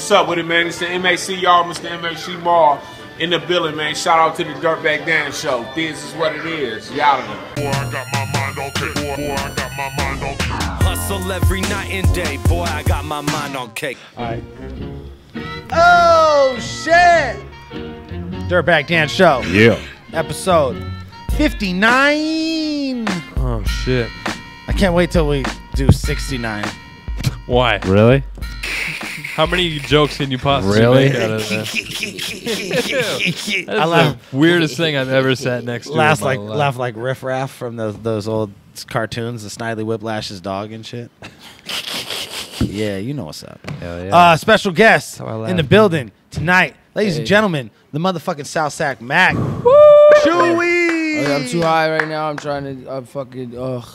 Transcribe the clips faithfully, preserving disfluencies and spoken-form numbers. What's up with it, man? It's the M A C, y'all. Mister M A C Mar in the building, man. Shout out to the Dirtbag Dan Show. This is what it is. Y'all know. Boy, I got my mind on cake. Boy, I got my mind on cake. Hustle every night and day. Boy, I got my mind on cake. All right. Oh, shit. Dirtbag Dan Show. Yeah. Episode fifty-nine. Oh, shit. I can't wait till we do sixty-nine. Why? Really? How many jokes can you possibly really? Make out of that? That's the weirdest thing I've ever sat next to. Laugh like life. laugh like Riff Raff from those those old cartoons, the Snidely Whiplash's dog and shit. Yeah, you know what's up. Hell yeah. Uh, special guest in the building tonight, ladies hey. and gentlemen, the motherfucking South Sac Mac. Woo! Chewy! I'm too high right now. I'm trying to. I'm fucking. Ugh.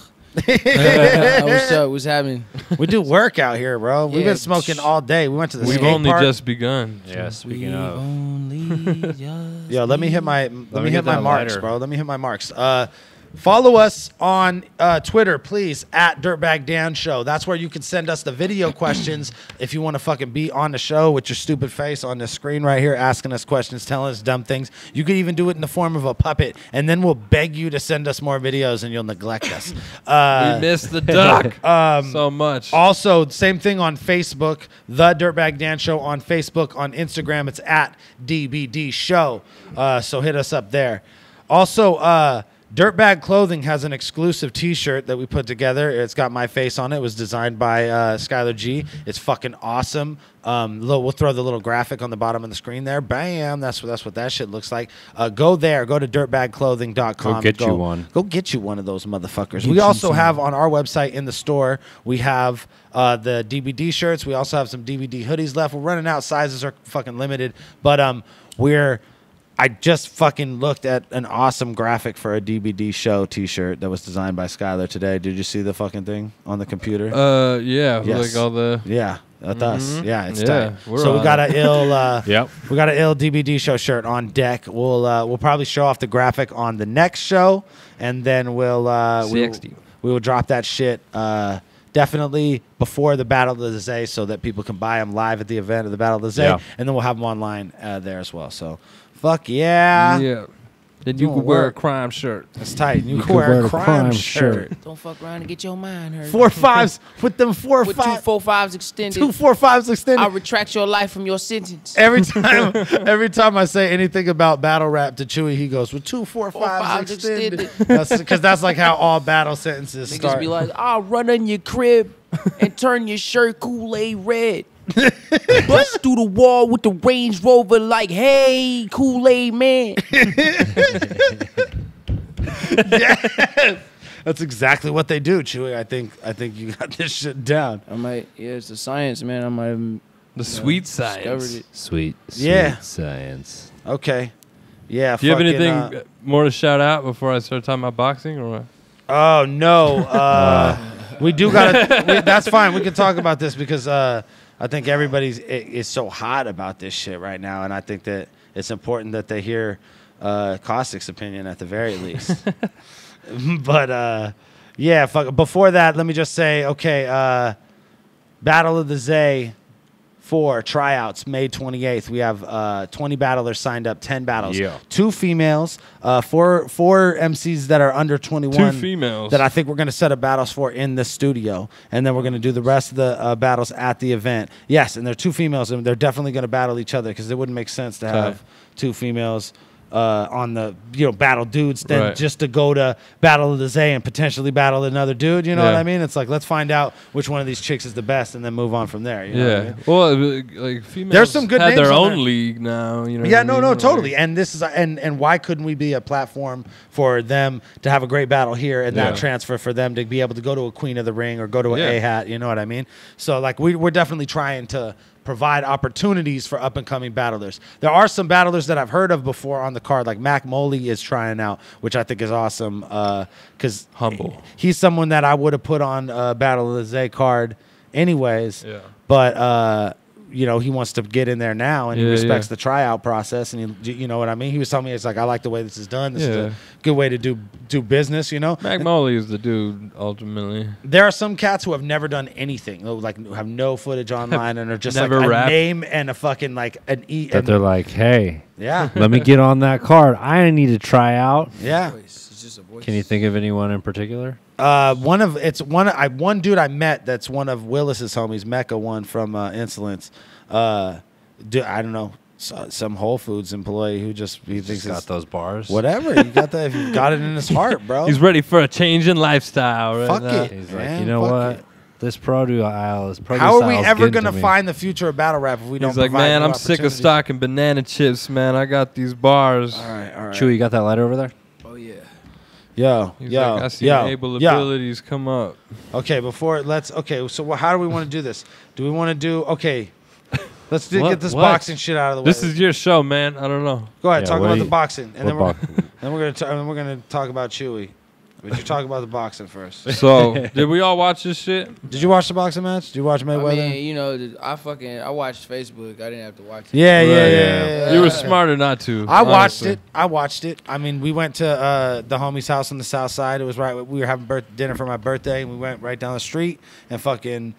What's up? What's happening? We do work out here, bro. We've yeah. been smoking all day. We went to the We've skate only park. just begun. Yeah, speaking We've of. Only just Yo, let me hit my let, let me hit my marks, lighter. bro. Let me hit my marks. Uh, follow us on uh, Twitter, please, at Dirtbag Dan Show. That's where you can send us the video questions if you want to fucking be on the show with your stupid face on the screen right here asking us questions, telling us dumb things. You could even do it in the form of a puppet, and then we'll beg you to send us more videos, and you'll neglect us. Uh, we missed the duck um, so much. Also, same thing on Facebook, The Dirtbag Dan Show on Facebook. On Instagram, it's at D B D Show. Uh, so hit us up there. Also, uh, Dirtbag Clothing has an exclusive T-shirt that we put together. It's got my face on it. It was designed by uh, Skylar G. It's fucking awesome. Um, little, we'll throw the little graphic on the bottom of the screen there. Bam! That's what that's what that shit looks like. Uh, go there. Go to dirtbag clothing dot com. Go get go, you one. Go get you one of those motherfuckers. Get we also some. have on our website in the store, we have uh, the D V D shirts. We also have some D V D hoodies left. We're running out. Sizes are fucking limited. But um, we're... I just fucking looked at an awesome graphic for a D B D show T-shirt that was designed by Skylar today. Did you see the fucking thing on the computer? Uh, yeah, yes. like all the yeah, that's mm-hmm. us. Yeah, it's yeah, tight. So we got an ill, uh, yep, we got an ill D B D show shirt on deck. We'll uh, we'll probably show off the graphic on the next show, and then we'll uh, we will, we will drop that shit. Uh, Definitely before the Battle of the Zay so that people can buy them live at the event of the Battle of the Zay. Yeah. And then we'll have them online uh, there as well. So, fuck yeah. Yeah. Then you, you could wear, wear a crime shirt. That's tight. You, you could wear, wear a crime, crime shirt. shirt. Don't fuck around and get your mind hurt. Four fives. With them four with five, two four fives extended. Two four fives extended. I'll retract your life from your sentence. Every time every time I say anything about battle rap to Chewy, he goes, with two four, four fives, fives extended. Because that's, that's like how all battle sentences Niggas start. Be like, I'll run in your crib and turn your shirt Kool-Aid red. Bust through the wall with the Range Rover like, hey, Kool-Aid man. Yes. That's exactly what they do, Chewy. I think I think you got this shit down. I might, yeah, it's the science, man. I might have, the sweet know, science. It. Sweet, sweet yeah. science. Okay. Yeah. Do you fucking, have anything uh, more to shout out before I start talking about boxing or what? Oh, no. Uh, we do got to, that's fine. We can talk about this because uh, I think everybody's it, is so hot about this shit right now, and I think that it's important that they hear uh, Caustic's opinion at the very least. But uh, yeah, fuck, before that, let me just say, okay, uh, Battle of the Zay four tryouts May twenty-eighth. We have uh, twenty battlers signed up, ten battles, yeah. two females, uh, four four M Cs that are under twenty-one. Two females that I think we're going to set up battles for in the studio, and then we're going to do the rest of the uh, battles at the event. Yes, and they're two females, and they're definitely going to battle each other because it wouldn't make sense to have okay. two females uh, on the you know battle dudes then right. just to go to Battle of the Zay and potentially battle another dude. You know yeah. what I mean? It's like, let's find out which one of these chicks is the best and then move on from there. You know yeah. what I mean? Well, like females There's some good have their own there. league now. You know yeah. No. I mean? No. Like, totally. And this is and and why couldn't we be a platform for them to have a great battle here and yeah. that transfer for them to be able to go to a Queen of the Ring or go to an yeah. A-hat? You know what I mean? So like we we're definitely trying to provide opportunities for up-and-coming battlers. There are some battlers that I've heard of before on the card, like Mac Moley is trying out, which I think is awesome because uh, humble. He's someone that I would have put on a Battle of the Zay card anyways. Yeah. But uh, you know, he wants to get in there now, and yeah, he respects yeah. the tryout process, and he, you know what I mean? He was telling me, it's like, I like the way this is done. This yeah. is a good way to do do business, you know? Mac Molly is the dude, ultimately. There are some cats who have never done anything, like have no footage online and are just never like rapped. A name and a fucking, like, an E. That they're like, hey, yeah, let me get on that card. I need to try out. Yeah. It's just a voice. Can you think of anyone in particular? Uh, one of it's one I one dude I met that's one of Willis's homies, Mecca, one from uh, Insolence. Uh, do, I don't know so, some Whole Foods employee who just he thinks he's got those bars. Whatever, he got that. He got it in his heart, bro. He's ready for a change in lifestyle. Right fuck now. It, he's man, like, you know what? It. This produce aisle is produce. How are we ever gonna to find the future of battle rap if we don't? He's like, man, I'm sick of stocking banana chips, man. I got these bars. All right, all right. Chewy, you got that lighter over there? Yo, He's yo, like, I see yo, enable abilities yo. Come up. Okay, before let's. Okay, so how do we want to do this? Do we want to do? Okay, let's do, what, get this what? boxing shit out of the way. This is your show, man. I don't know. Go ahead, yeah, talk about you, the boxing, and then we're, box then we're gonna t and we're gonna talk about Chewy. But you talk about the boxing first. So did we all watch this shit? Did you watch the boxing match? Did you watch Mayweather? I mean, you know, I fucking I watched Facebook. I didn't have to watch it. Yeah, right, yeah, yeah, yeah, yeah, yeah. You were smarter not to. I honestly. watched it. I watched it. I mean, we went to uh, the homie's house on the south side. It was right. We were having birth dinner for my birthday, and we went right down the street and fucking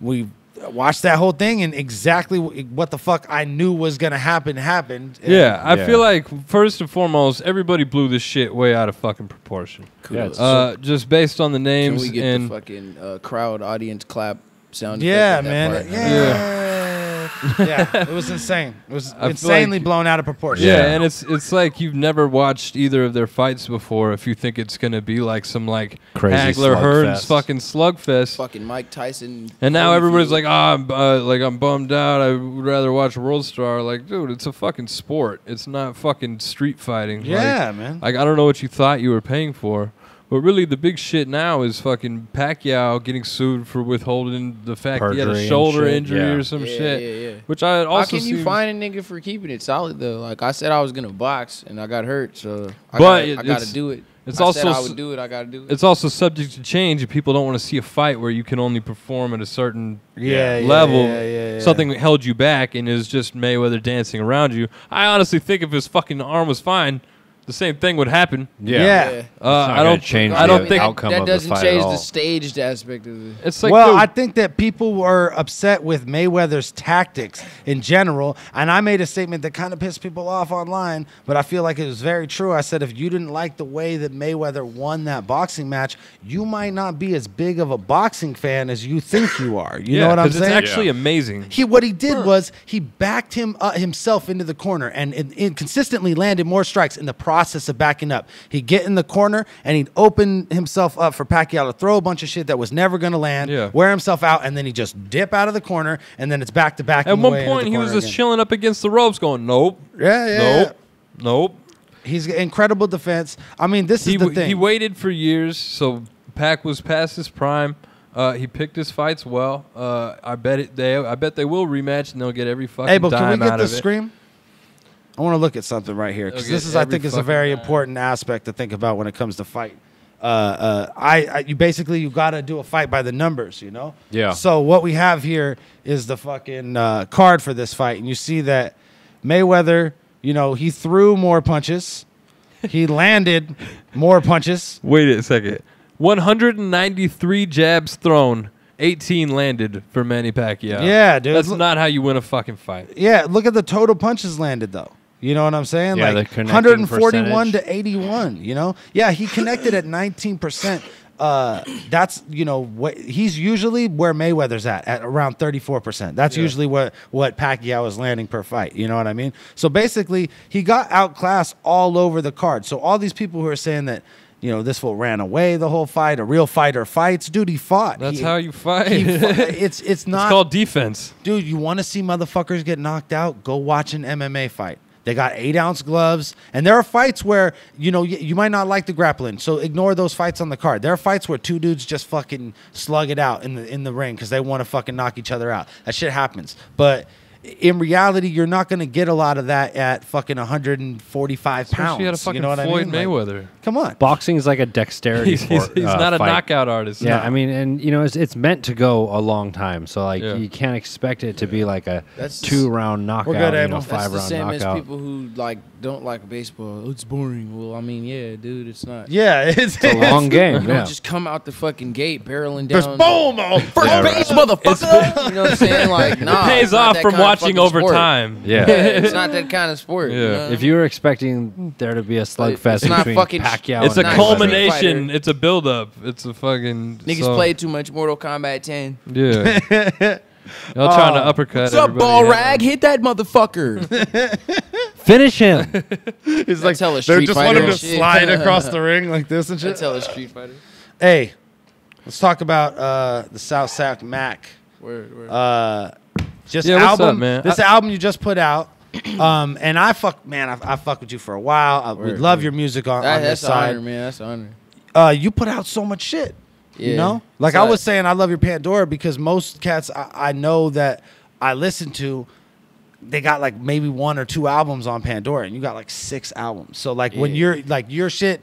we watched that whole thing, and exactly what the fuck I knew was gonna happen happened. Yeah, I yeah. feel like first and foremost, everybody blew this shit way out of fucking proportion. Cool. Uh, just based on the names. Can we get and the fucking uh, crowd audience clap sound? Yeah, man. Yeah. Yeah. yeah, it was insane. It was I insanely like, blown out of proportion. Yeah, yeah, and it's it's like you've never watched either of their fights before. If you think it's gonna be like some like crazy Hagler Hearns fucking slugfest, fucking Mike Tyson, and now everybody's like, ah, oh, uh, like I'm bummed out. I would rather watch World Star. Like, dude, it's a fucking sport. It's not fucking street fighting. Yeah, like, man. Like I don't know what you thought you were paying for. But really, the big shit now is fucking Pacquiao getting sued for withholding the fact Perjury he had a shoulder injury yeah. or some yeah, shit. Yeah, yeah, yeah. Which I also how can you find a nigga for keeping it solid though? Like I said, I was gonna box and I got hurt, so I but gotta, I gotta do it. It's I also said I would do it. I gotta do it. It's also subject to change. If people don't want to see a fight where you can only perform at a certain yeah, level, yeah, yeah, yeah, yeah. something that held you back and is just Mayweather dancing around you. I honestly think if his fucking arm was fine, the same thing would happen. Yeah, yeah. Uh, I don't change. I don't think outcome that, that doesn't of the change the staged aspect of it. It's like well, dude. I think that people were upset with Mayweather's tactics in general, and I made a statement that kind of pissed people off online, but I feel like it was very true. I said if you didn't like the way that Mayweather won that boxing match, you might not be as big of a boxing fan as you think you are. You yeah, know what I'm saying? It's actually yeah. amazing. He what he did sure. was he backed him uh, himself into the corner and, and, and consistently landed more strikes in the process. Process of backing up. He'd get in the corner and he'd open himself up for Pacquiao to throw a bunch of shit that was never going to land, yeah. wear himself out, and then he'd just dip out of the corner, and then it's back to back. At one point, he was just again. chilling up against the ropes going, nope. Yeah, yeah. Nope. Yeah. Nope. He's incredible defense. I mean, this he, is the thing. He waited for years, so Pac was past his prime. Uh, he picked his fights well. Uh, I bet it. They. I bet they will rematch, and they'll get every fucking hey, but dime out of it. Can we get the scream? I want to look at something right here because this is, I think, is a very important aspect to think about when it comes to fight. Uh, uh, I, I, you basically you got to do a fight by the numbers, you know. Yeah. So what we have here is the fucking uh, card for this fight, and you see that Mayweather, you know, he threw more punches, he landed more punches. Wait a second, one hundred ninety-three jabs thrown. eighteen landed for Manny Pacquiao. Yeah, dude, that's look, not how you win a fucking fight. Yeah, look at the total punches landed though. You know what I'm saying? Yeah, like one hundred forty-one percentage. To eighty-one, you know? Yeah, he connected at nineteen percent. Uh, that's, you know, what he's usually where Mayweather's at, at around thirty-four percent. That's yeah. usually what, what Pacquiao is landing per fight. You know what I mean? So basically, he got outclassed all over the card. So all these people who are saying that, you know, this fool ran away the whole fight. A real fighter fights. Dude, he fought. That's he, how you fight. He fought. It's, it's not. It's called defense. Dude, you want to see motherfuckers get knocked out? Go watch an M M A fight. They got eight ounce gloves. And there are fights where, you know, you, you might not like the grappling, so ignore those fights on the card. There are fights where two dudes just fucking slug it out in the, in the ring because they want to fucking knock each other out. That shit happens. But in reality, you're not going to get a lot of that at fucking one forty-five pounds. At a fucking you know what Floyd I mean? Mayweather. Like, come on. Boxing is like a dexterity he's, sport. He's uh, not a fight. knockout artist. Yeah, no. I mean, and you know, it's, it's meant to go a long time, so like yeah. you can't expect it to yeah. be like a two-round knockout, we're good, you know, five-round knockout. That's the same knockout. as people who like don't like baseball. It's boring. Well, I mean, yeah, dude, it's not. Yeah, it's, it's a long game. You yeah. don't just come out the fucking gate barreling down. There's boom on first yeah, right. base, motherfucker. You know what I'm saying? Like, nah. It pays off from watching over sport. time. Yeah. yeah. It's not that kind of sport. Yeah. You know? If you were expecting there to be a slugfest between fucking Pacquiao it's and It's a culmination. It's a build-up. It's a fucking... Niggas so. played too much Mortal Kombat ten. Yeah. Y'all um, trying to uppercut What's up, ball rag? Hit that motherfucker. Finish him. It's like they just want him to shit. slide across the ring like this and shit. That's hella Street Fighter. Hey, let's talk about uh, the South Sac Mac. Word, word. Uh... Just yeah, album, up, man? This I, album you just put out, um, and I fuck, man, I, I fuck with you for a while. I, word, we love word. your music on, that, on this side, honor, man. That's an honor. Uh, you put out so much shit, yeah. you know. Like so, I was saying, I love your Pandora because most cats I, I know that I listen to, they got like maybe one or two albums on Pandora, and you got like six albums. So like yeah. when you're like your shit.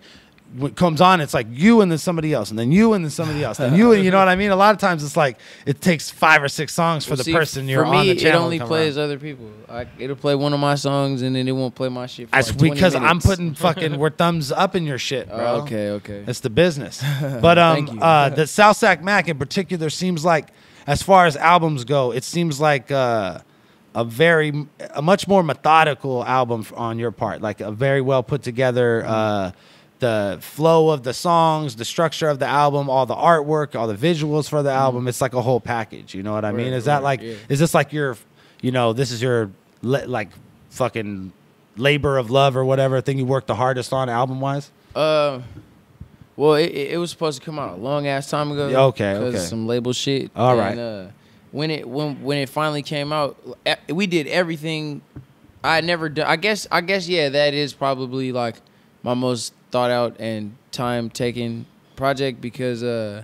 What comes on, it's like you and then somebody else, and then you and then somebody else, and you and you know what I mean. A lot of times, it's like it takes five or six songs for well, the see, person you're for me, on the channel. It only plays around. other people. I, it'll play one of my songs, and then it won't play my shit. For That's like because minutes. I'm putting fucking we're thumbs up in your shit, bro. Uh, okay, okay. It's the business. But um, uh, the South Sac Mac in particular seems like, as far as albums go, it seems like uh, a very a much more methodical album on your part, like a very well put together. Uh, The flow of the songs, the structure of the album, all the artwork, all the visuals for the album. It's like a whole package. You know what I mean? Is that like, yeah. is this like your, you know, this is your like fucking labor of love or whatever thing you worked the hardest on album wise? Uh, well, it, it was supposed to come out a long ass time ago. Okay, okay. Because of some label shit. All right. And, uh, when it when when it finally came out, we did everything. I never done. I guess I guess yeah, that is probably like my most thought out and time taking project because uh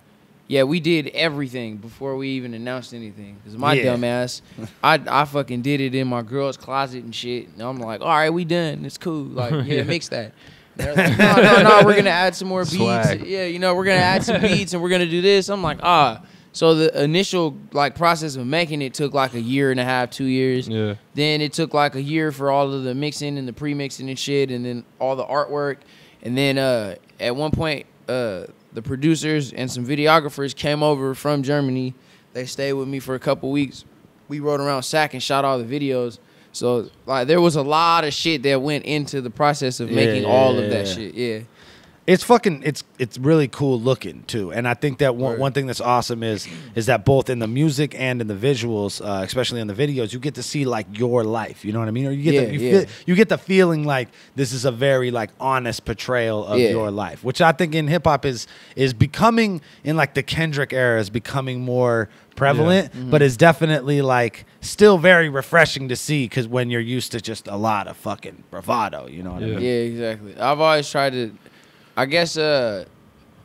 yeah we did everything before we even announced anything because my yeah. dumb ass I, I fucking did it in my girl's closet and shit, and I'm like, all right, we done, it's cool, like yeah, yeah. mix that, and like, no, no no we're gonna add some more Swag. beats, yeah you know we're gonna add some beats and we're gonna do this. I'm like, ah so the initial like process of making it took like a year and a half, two years. Yeah. Then it took like a year for all of the mixing and the pre-mixing and shit, and then all the artwork. And then uh, at one point, uh, the producers and some videographers came over from Germany. They stayed with me for a couple weeks. We rode around Sac and shot all the videos. So like, there was a lot of shit that went into the process of making yeah, yeah, all yeah, of that yeah. shit. Yeah. It's fucking, it's it's really cool looking too, and I think that one, one thing that's awesome is is that both in the music and in the visuals, uh, especially in the videos, you get to see like your life. You know what I mean? Or you get yeah, the, you, yeah. feel, you get the feeling like this is a very like honest portrayal of yeah. your life, which I think in hip hop is is becoming in like the Kendrick era is becoming more prevalent, yeah. mm-hmm. but it's definitely like still very refreshing to see because when you're used to just a lot of fucking bravado, you know what yeah. I mean? Yeah, exactly. I've always tried to. I guess uh,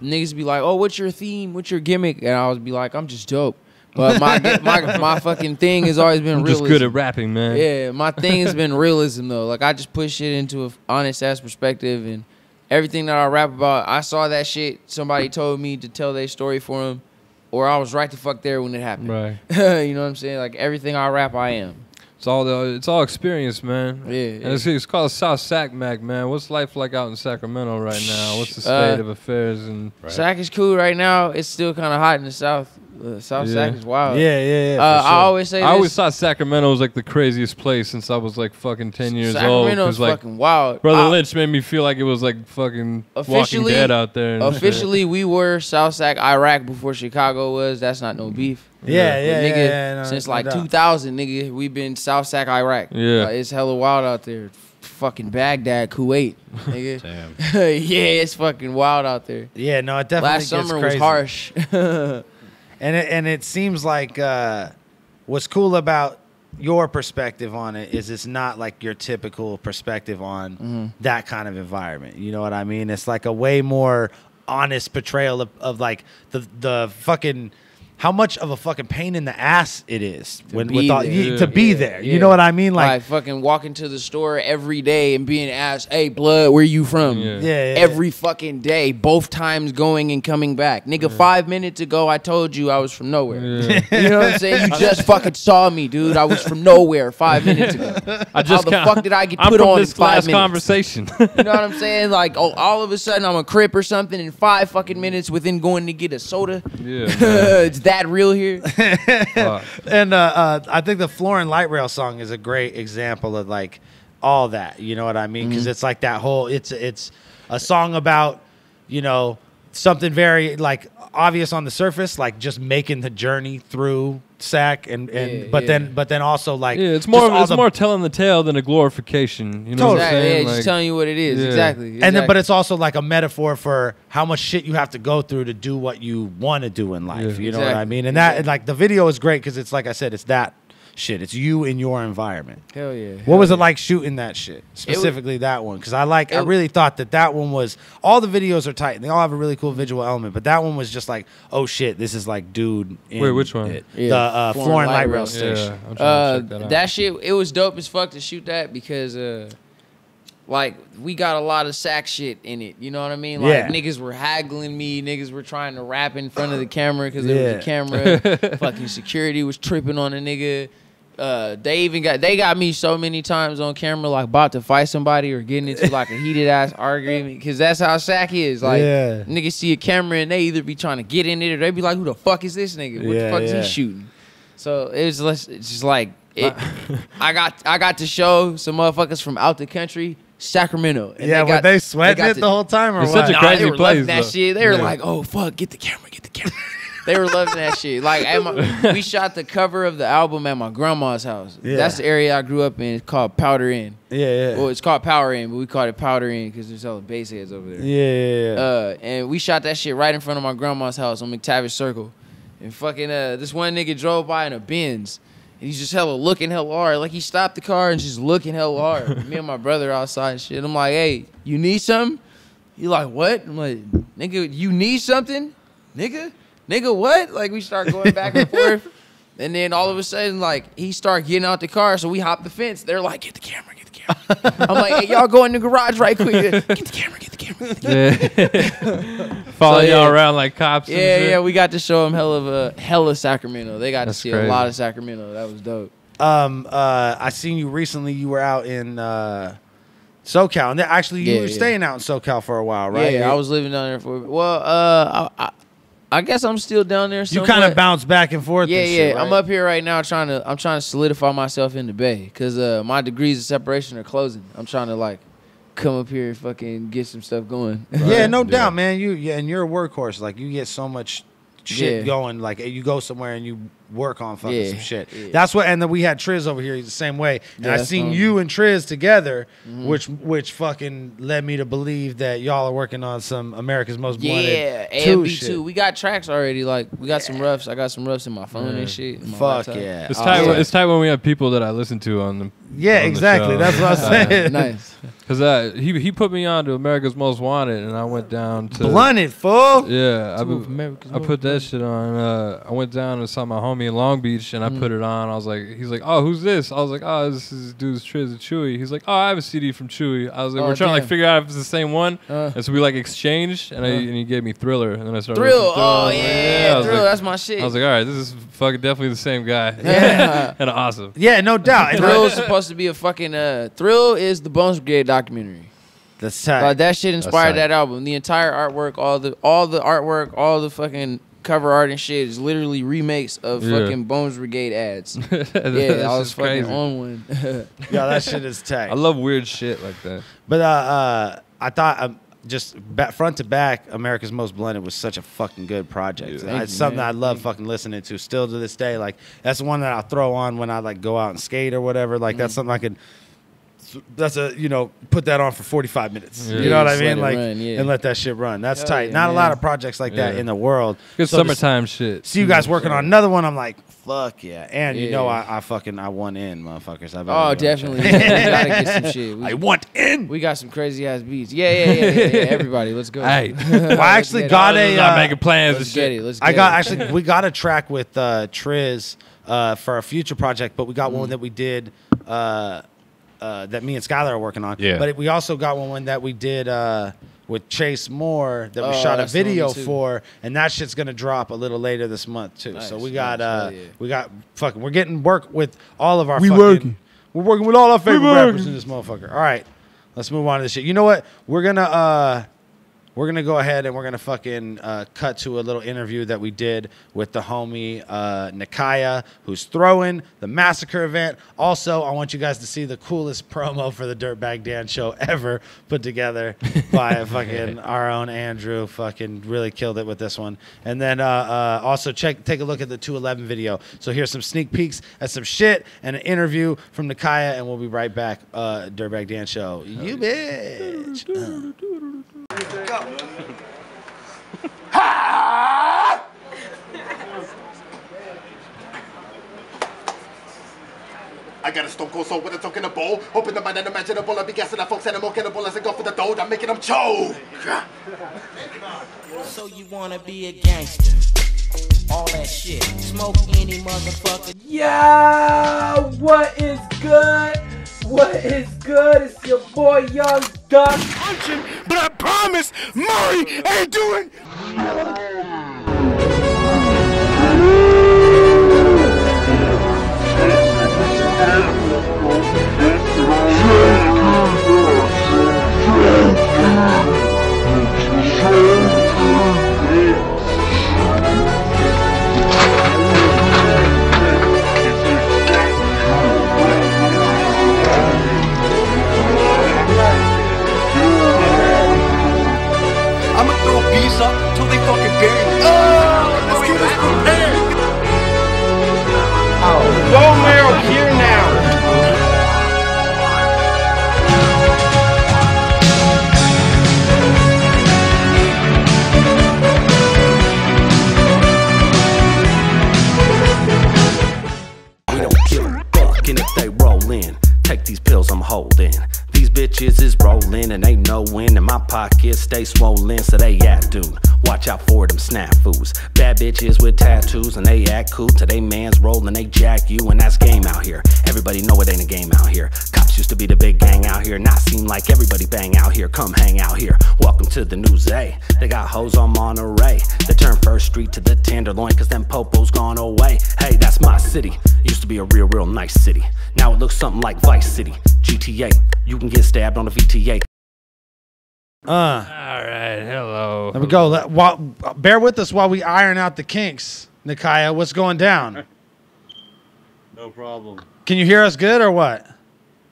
niggas be like, oh, what's your theme? What's your gimmick? And I would be like, I'm just dope. But my my, my fucking thing has always been I'm realism. Just good at rapping, man. Yeah, my thing has been realism, though. Like, I just push it into an honest-ass perspective. And everything that I rap about, I saw that shit. Somebody told me to tell their story for them. Or I was right the fuck there when it happened. Right. You know what I'm saying? Like, everything I rap, I am. It's all the, it's all experience, man. Yeah, yeah. And it's, it's called South Sac Mac, man. What's life like out in Sacramento right now? What's the state uh, of affairs? And right. Sac is cool right now. It's still kind of hot in the South. Uh, South yeah. Sac is wild. Yeah, yeah, yeah. Uh, sure. I always say. I this. always thought Sacramento was like the craziest place since I was like fucking ten years Sacramento's old. Sacramento's like, fucking wild. Brother I, Lynch made me feel like it was like fucking Walking Dead out there. Officially, shit. we were South Sac, Iraq before Chicago was. That's not no beef. Yeah, yeah, yeah, nigga, yeah, yeah, yeah no, since like no two thousand, nigga, we've been South Sac, Iraq. Yeah, like, it's hella wild out there. Fucking Baghdad, Kuwait, nigga. Damn. Yeah, it's fucking wild out there. Yeah, no, it definitely last gets summer crazy. was harsh. and it, and it seems like uh, what's cool about your perspective on it is it's not like your typical perspective on mm-hmm. that kind of environment. You know what I mean? It's like a way more honest portrayal of, of like the the fucking how much of a fucking pain in the ass it is to when, be without, there. To be yeah, there. Yeah. You know what I mean? Like, like fucking walking to the store every day and being asked, hey, blood, where you from? Yeah. Yeah, yeah, every yeah. fucking day, both times going and coming back. Nigga, yeah. five minutes ago, I told you I was from nowhere. Yeah. You know what I'm saying? You just fucking saw me, dude. I was from nowhere five minutes ago. I just How the fuck did I get I'm put on this in five minutes? Conversation. You know what I'm saying? Like, oh, all of a sudden, I'm a Crip or something in five fucking minutes within going to get a soda. Yeah. It's that real here. And uh, uh, I think the Florin Light Rail song is a great example of like all that. You know what I mean? Because mm-hmm. it's like that whole, it's it's a song about, you know, something very like obvious on the surface, like just making the journey through Sac, and and yeah, but yeah. then but then also like yeah, it's more it's more telling the tale than a glorification. You know totally. What I'm saying? Yeah, yeah, like, just telling you what it is. Yeah. Exactly. exactly. And then, but it's also like a metaphor for how much shit you have to go through to do what you want to do in life. Yeah. You know exactly. what I mean? And that, and like the video is great because it's like I said, it's that shit. It's you in your environment. Hell yeah. Hell what was yeah. it like shooting that shit? Specifically was, that one. Because I like, I really thought that that one was, all the videos are tight and they all have a really cool visual element. But that one was just like, oh shit, this is like dude. In Wait, which one? It, yeah. The uh, Florin Light Rail station. Yeah, uh, that, that shit, it was dope as fuck to shoot that because uh, like we got a lot of Sac shit in it. You know what I mean? Like yeah. niggas were haggling me. Niggas were trying to rap in front of the camera because there yeah. was a camera. Fucking security was tripping on a nigga. Uh, they even got they got me so many times on camera, like about to fight somebody or getting into like a heated ass argument, because that's how Sac is. Like yeah. niggas see a camera and they either be trying to get in it or they be like, who the fuck is this nigga? What yeah, the fuck yeah. is he shooting? So it was less, it's just like it, I got I got to show some motherfuckers from out the country. Sacramento. And yeah, they got, were they sweating they it to, the whole time or it's what? Such a crazy nah, they were place, loving that shit. They were yeah. like, oh fuck, get the camera, get the camera. They were loving that shit. Like, at my, we shot the cover of the album at my grandma's house. Yeah. That's the area I grew up in. It's called Powder Inn. Yeah, yeah. Well, it's called Power Inn, but we called it Powder Inn because there's all the bass heads over there. Yeah, yeah, yeah. Uh, and we shot that shit right in front of my grandma's house on McTavish Circle. And fucking, uh, this one nigga drove by in a Benz. And he's just hella looking hella hard. Like, he stopped the car and just looking hella hard. Me and my brother outside and shit. I'm like, hey, you need something? He like, what? I'm like, nigga, you need something? Nigga? Nigga, what? Like, we start going back and forth. And then all of a sudden, like, he started getting out the car. So we hop the fence. They're like, get the camera, get the camera. I'm like, hey, y'all go in the garage right quick. Get the camera, get the camera. Get the camera. Yeah. Follow so, y'all yeah. around like cops. Yeah, and shit. Yeah. We got to show them hella, of, uh, hella Sacramento. They got That's to see crazy. A lot of Sacramento. That was dope. Um, uh, I seen you recently. You were out in... Uh SoCal, and actually you yeah, were yeah. staying out in SoCal for a while, right? Yeah, yeah. I was living down there for. Well, uh, I, I, I guess I'm still down there. Somewhat. You kind of bounce back and forth. Yeah, and yeah. Shit, right? I'm up here right now trying to. I'm trying to solidify myself in the Bay because uh, my degrees of separation are closing. I'm trying to like come up here and fucking get some stuff going. Right? Yeah, no yeah. doubt, man. You yeah, and you're a workhorse. Like you get so much shit yeah. going. Like you go somewhere and you work on fucking yeah, some shit. Yeah. That's what. And then we had Triz over here the same way. And yeah, I seen something. You and Triz together, mm-hmm. which which fucking led me to believe that y'all are working on some America's Most Wanted. Yeah, A M B two. We got tracks already. Like we got yeah. some roughs. I got some roughs in my phone yeah. and shit. Fuck yeah. It's tight. Oh, yeah. It's tight when we have people that I listen to on them. Yeah, on exactly. The That's what I'm saying. Nice. Cause uh, he he put me on to America's Most Wanted, and I went down to Blunted fool. Yeah, I, I put that shit on. Uh, I went down and saw my homie in Long Beach, and I mm. put it on. I was like, he's like, oh, who's this? I was like, oh, this is dude's Triz and Chewy. He's like, oh, I have a C D from Chewy. I was like, oh, we're damn. trying to like figure out if it's the same one, uh, and so we like exchanged, and, uh, I, and he gave me Thriller, and then I started Thrill. Thrill. Oh yeah, like, yeah. Thrill. Like, that's my shit. I was like, all right, this is fucking definitely the same guy. Yeah, and awesome. Yeah, no doubt. Thrill is supposed to be a fucking uh, Thrill is the Bones Brigade documentary. That's tight. Like, that shit inspired that album. The entire artwork, all the all the artwork, all the fucking cover art and shit is literally remakes of yeah. fucking Bones Brigade ads. Yeah, I was fucking crazy. On one. Yo, that shit is tight. I love weird shit like that. But uh, uh, I thought um, just back, front to back, America's Most Blunted was such a fucking good project. Yeah. It's you, something man. I love Thank fucking listening to still to this day. Like that's one that I'll throw on when I like go out and skate or whatever. Like mm. that's something I could that's a, you know, put that on for forty-five minutes. Yeah. You know what I mean? Like, run, yeah. and let that shit run. That's oh, tight. Yeah, Not man. a lot of projects like that yeah. in the world. Good so summertime shit. See you guys working yeah. on another one. I'm like, fuck yeah. And yeah. you know, I, I fucking, I won in, motherfuckers. I oh, definitely. we gotta get some shit. We, I want in. We got some crazy ass beats. Yeah, yeah, yeah. yeah, yeah. Everybody, let's go. Hey. Well, I actually got a. I'm uh, making plans and shit. It, let's get I got, it. actually, we got a track with uh, Triz uh, for a future project, but we got mm. one that we did. Uh, Uh, that me and Skylar are working on. Yeah. But it, we also got one, one that we did uh, with Chase Moore that we oh, shot a video for, and that shit's gonna drop a little later this month too. Nice. So we got nice. uh, yeah. we got fucking we're getting work with all of our we fucking, working we're working with all our favorite rappers in this motherfucker. All right, let's move on to this shit. You know what? We're gonna uh, we're gonna go ahead and we're gonna fucking uh, cut to a little interview that we did with the homie uh, Nikiya, who's throwing the Massacre event. Also, I want you guys to see the coolest promo for the Dirtbag Dan Show ever put together by a fucking our own Andrew. Fucking really killed it with this one. And then uh, uh, also check take a look at the two eleven video. So here's some sneak peeks at some shit and an interview from Nikiya, and we'll be right back. Uh, Dirtbag Dan Show, you bitch. Uh. Go. Ha! I got a stone cold soul with a token in a bowl. Open the mind unimaginable. I be gassing that folks animal cannibal as I go for the throat. I'm making them choke. So you wanna be a gangster? All that shit. Smoke any motherfucker. Yeah, what is good? What is good? It's your boy Young Duck. Punching, but I promise Murray ain't doing. Up till they fucking bury me. Oh, let's get this from there. Oh, bone marrow here now. We don't give a fuck, and if they roll in, take these pills I'm holding. These bitches is rolling and ain't no win, and my pockets stay swollen, so they act dude. Watch out for them snafus. Bad bitches with tattoos and they act cool till they man's roll and they jack you, and that's game out here. Everybody know it ain't a game out here. Cops used to be the big gang out here. Now seem like everybody bang out here. Come hang out here. Welcome to the new Zay. They got hoes on Monterey. They turn First Street to the Tenderloin cause them popos gone away. Hey, that's my city. Used to be a real, real nice city. Now it looks something like Vice City. G T A. You can get stabbed on the V T A. Uh, All right, hello. Let me go. Let, while, bear with us while we iron out the kinks. Nikiya, what's going down? No problem. Can you hear us good or what?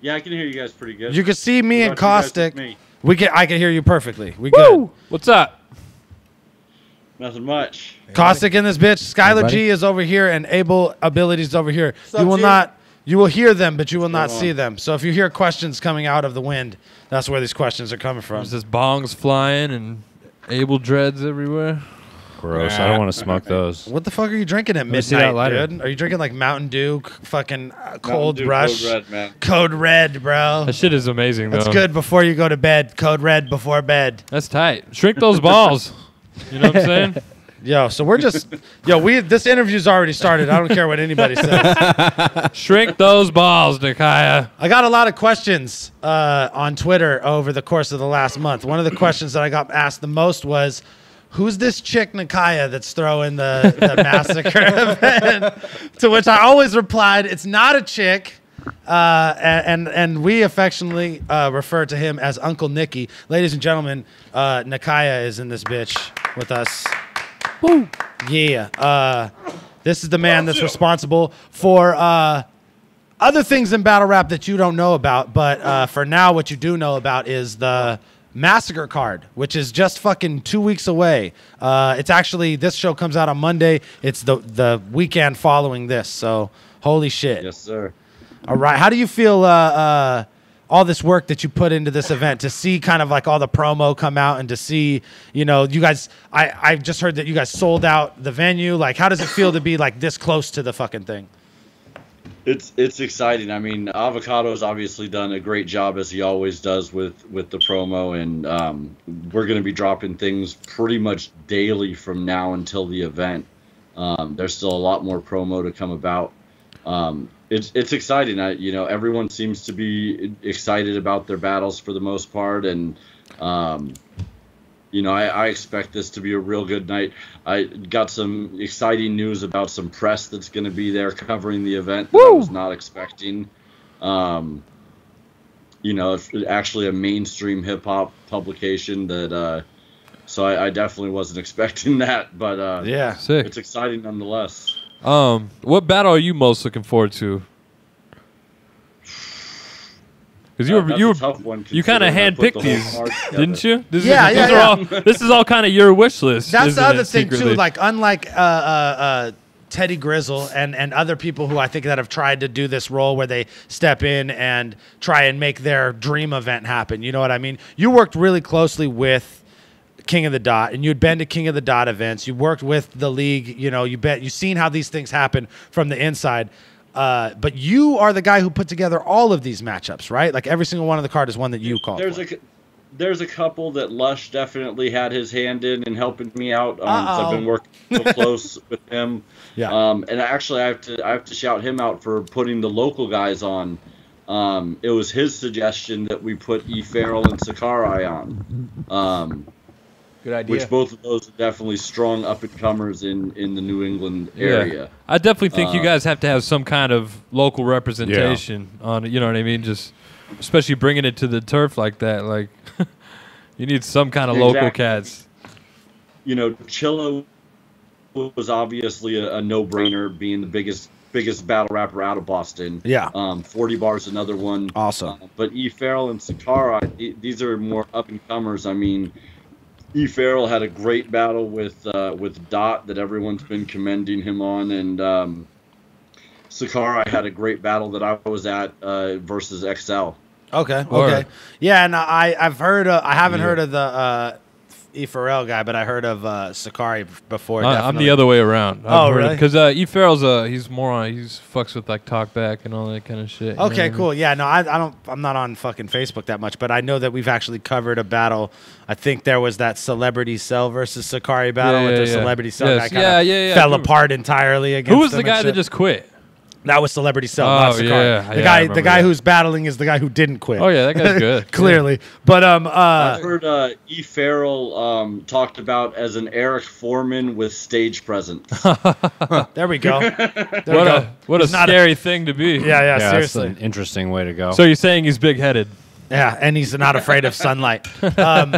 Yeah, I can hear you guys pretty good. You can see me and Caustic. Me? We can. I can hear you perfectly. We Woo! Good. What's up? Nothing much. Caustic in this bitch. Skylar G is over here and Able Abilities over here. What's you up, will G? Not. You will hear them, but you will not see them. So if you hear questions coming out of the wind, that's where these questions are coming from. There's just bongs flying and Able dreads everywhere. Gross. Nah. I don't want to smoke those. What the fuck are you drinking at midnight, dude? Are you drinking like Mountain Dew, fucking uh, Cold Dew, Rush? Code Red, man. Code Red, bro. That shit is amazing, though. That's good before you go to bed. Code Red before bed. That's tight. Shrink those balls. You know what I'm saying? Yo, so we're just, yo, we this interview's already started. I don't care what anybody says. Shrink those balls, Nikiya. I got a lot of questions uh, on Twitter over the course of the last month. One of the questions that I got asked the most was, who's this chick Nikiya that's throwing the, the Massacre event? To which I always replied, it's not a chick. Uh, and, and we affectionately uh, refer to him as Uncle Nicky. Ladies and gentlemen, uh, Nikiya is in this bitch with us. Woo. Yeah, uh, this is the man that's responsible for uh, other things in battle rap that you don't know about, but uh, for now what you do know about is the Massacre card, which is just fucking two weeks away. Uh, it's actually, this show comes out on Monday. It's the, the weekend following this, so holy shit. Yes, sir. All right, how do you feel uh, uh, all this work that you put into this event, to see kind of like all the promo come out, and to see, you know, you guys, I, I just heard that you guys sold out the venue. Like, how does it feel to be like this close to the fucking thing? It's, it's exciting. I mean, Avocado's obviously done a great job, as he always does, with, with the promo. And um, we're going to be dropping things pretty much daily from now until the event. Um, there's still a lot more promo to come about. Um, it's, it's exciting. I, you know, everyone seems to be excited about their battles for the most part. And, um, you know, I, I expect this to be a real good night. I got some exciting news about some press that's going to be there covering the event that I was not expecting. Um, you know, it's actually a mainstream hip hop publication that, uh, so I, I definitely wasn't expecting that, but uh, yeah, sick. It's exciting nonetheless. Um, what battle are you most looking forward to? Because you uh, were you were you kind of handpicked these, didn't you? This yeah, is, yeah, these yeah. Are all, this is all kind of your wish list. That's the other it, thing secretly. too. Like, unlike uh, uh, uh, Teddy Grizzle and and other people who I think that have tried to do this role where they step in and try and make their dream event happen. You know what I mean? You worked really closely with King of the Dot, and you'd been to King of the Dot events. You worked with the league. You know, you bet you've seen how these things happen from the inside. Uh, but you are the guy who put together all of these matchups, right? Like, every single one of the card is one that you called. There's for. a there's a couple that Lush definitely had his hand in and helping me out. Um, uh -oh. I've been working so close with him. Yeah. Um, and actually, I have to I have to shout him out for putting the local guys on. Um, it was his suggestion that we put E Farrell and Sakari on. Um, Good idea. Which both of those are definitely strong up-and-comers in, in the New England area. Yeah. I definitely think uh, you guys have to have some kind of local representation yeah. on it. You know what I mean? Just especially bringing it to the turf like that. Like, you need some kind of exactly. local cats. You know, Chilla was obviously a, a no-brainer, being the biggest biggest battle rapper out of Boston. Yeah. Um, forty bar's another one. Awesome. Uh, but E Farrell and Sakara, th these are more up-and-comers. I mean, E Farrell had a great battle with uh, with Dot that everyone's been commending him on, and um, Sakari had a great battle that I was at uh, versus X L. Okay, or, okay, yeah, and I I've heard of, I haven't yeah. heard of the uh, E Farrell guy, but I heard of uh, Sakari before. I, I'm the other way around. I've oh, really? Because uh, E Farrell's uh he's more on he's fucks with like talkback and all that kind of shit. Okay, cool. I mean? Yeah, no, I I don't I'm not on fucking Facebook that much, but I know that we've actually covered a battle. I think there was that Celebrity Sell versus Sakari battle yeah, yeah, with the yeah. Celebrity Sell yes. guy yeah, yeah, yeah, fell yeah. apart entirely against. Who was the guy that just quit? That was Celebrity Sell, oh, not Sakari. Yeah, the yeah, guy, the guy that. who's battling is the guy who didn't quit. Oh yeah, that guy's good. Clearly, yeah. but um, uh, I heard uh, E Farrell um, talked about as an Eric Foreman with stage presence. There we go. There what we go. a what he's a scary a, thing to be. Yeah, yeah, yeah seriously, that's an interesting way to go. So you're saying he's big-headed. Yeah, and he's not afraid of sunlight. Um,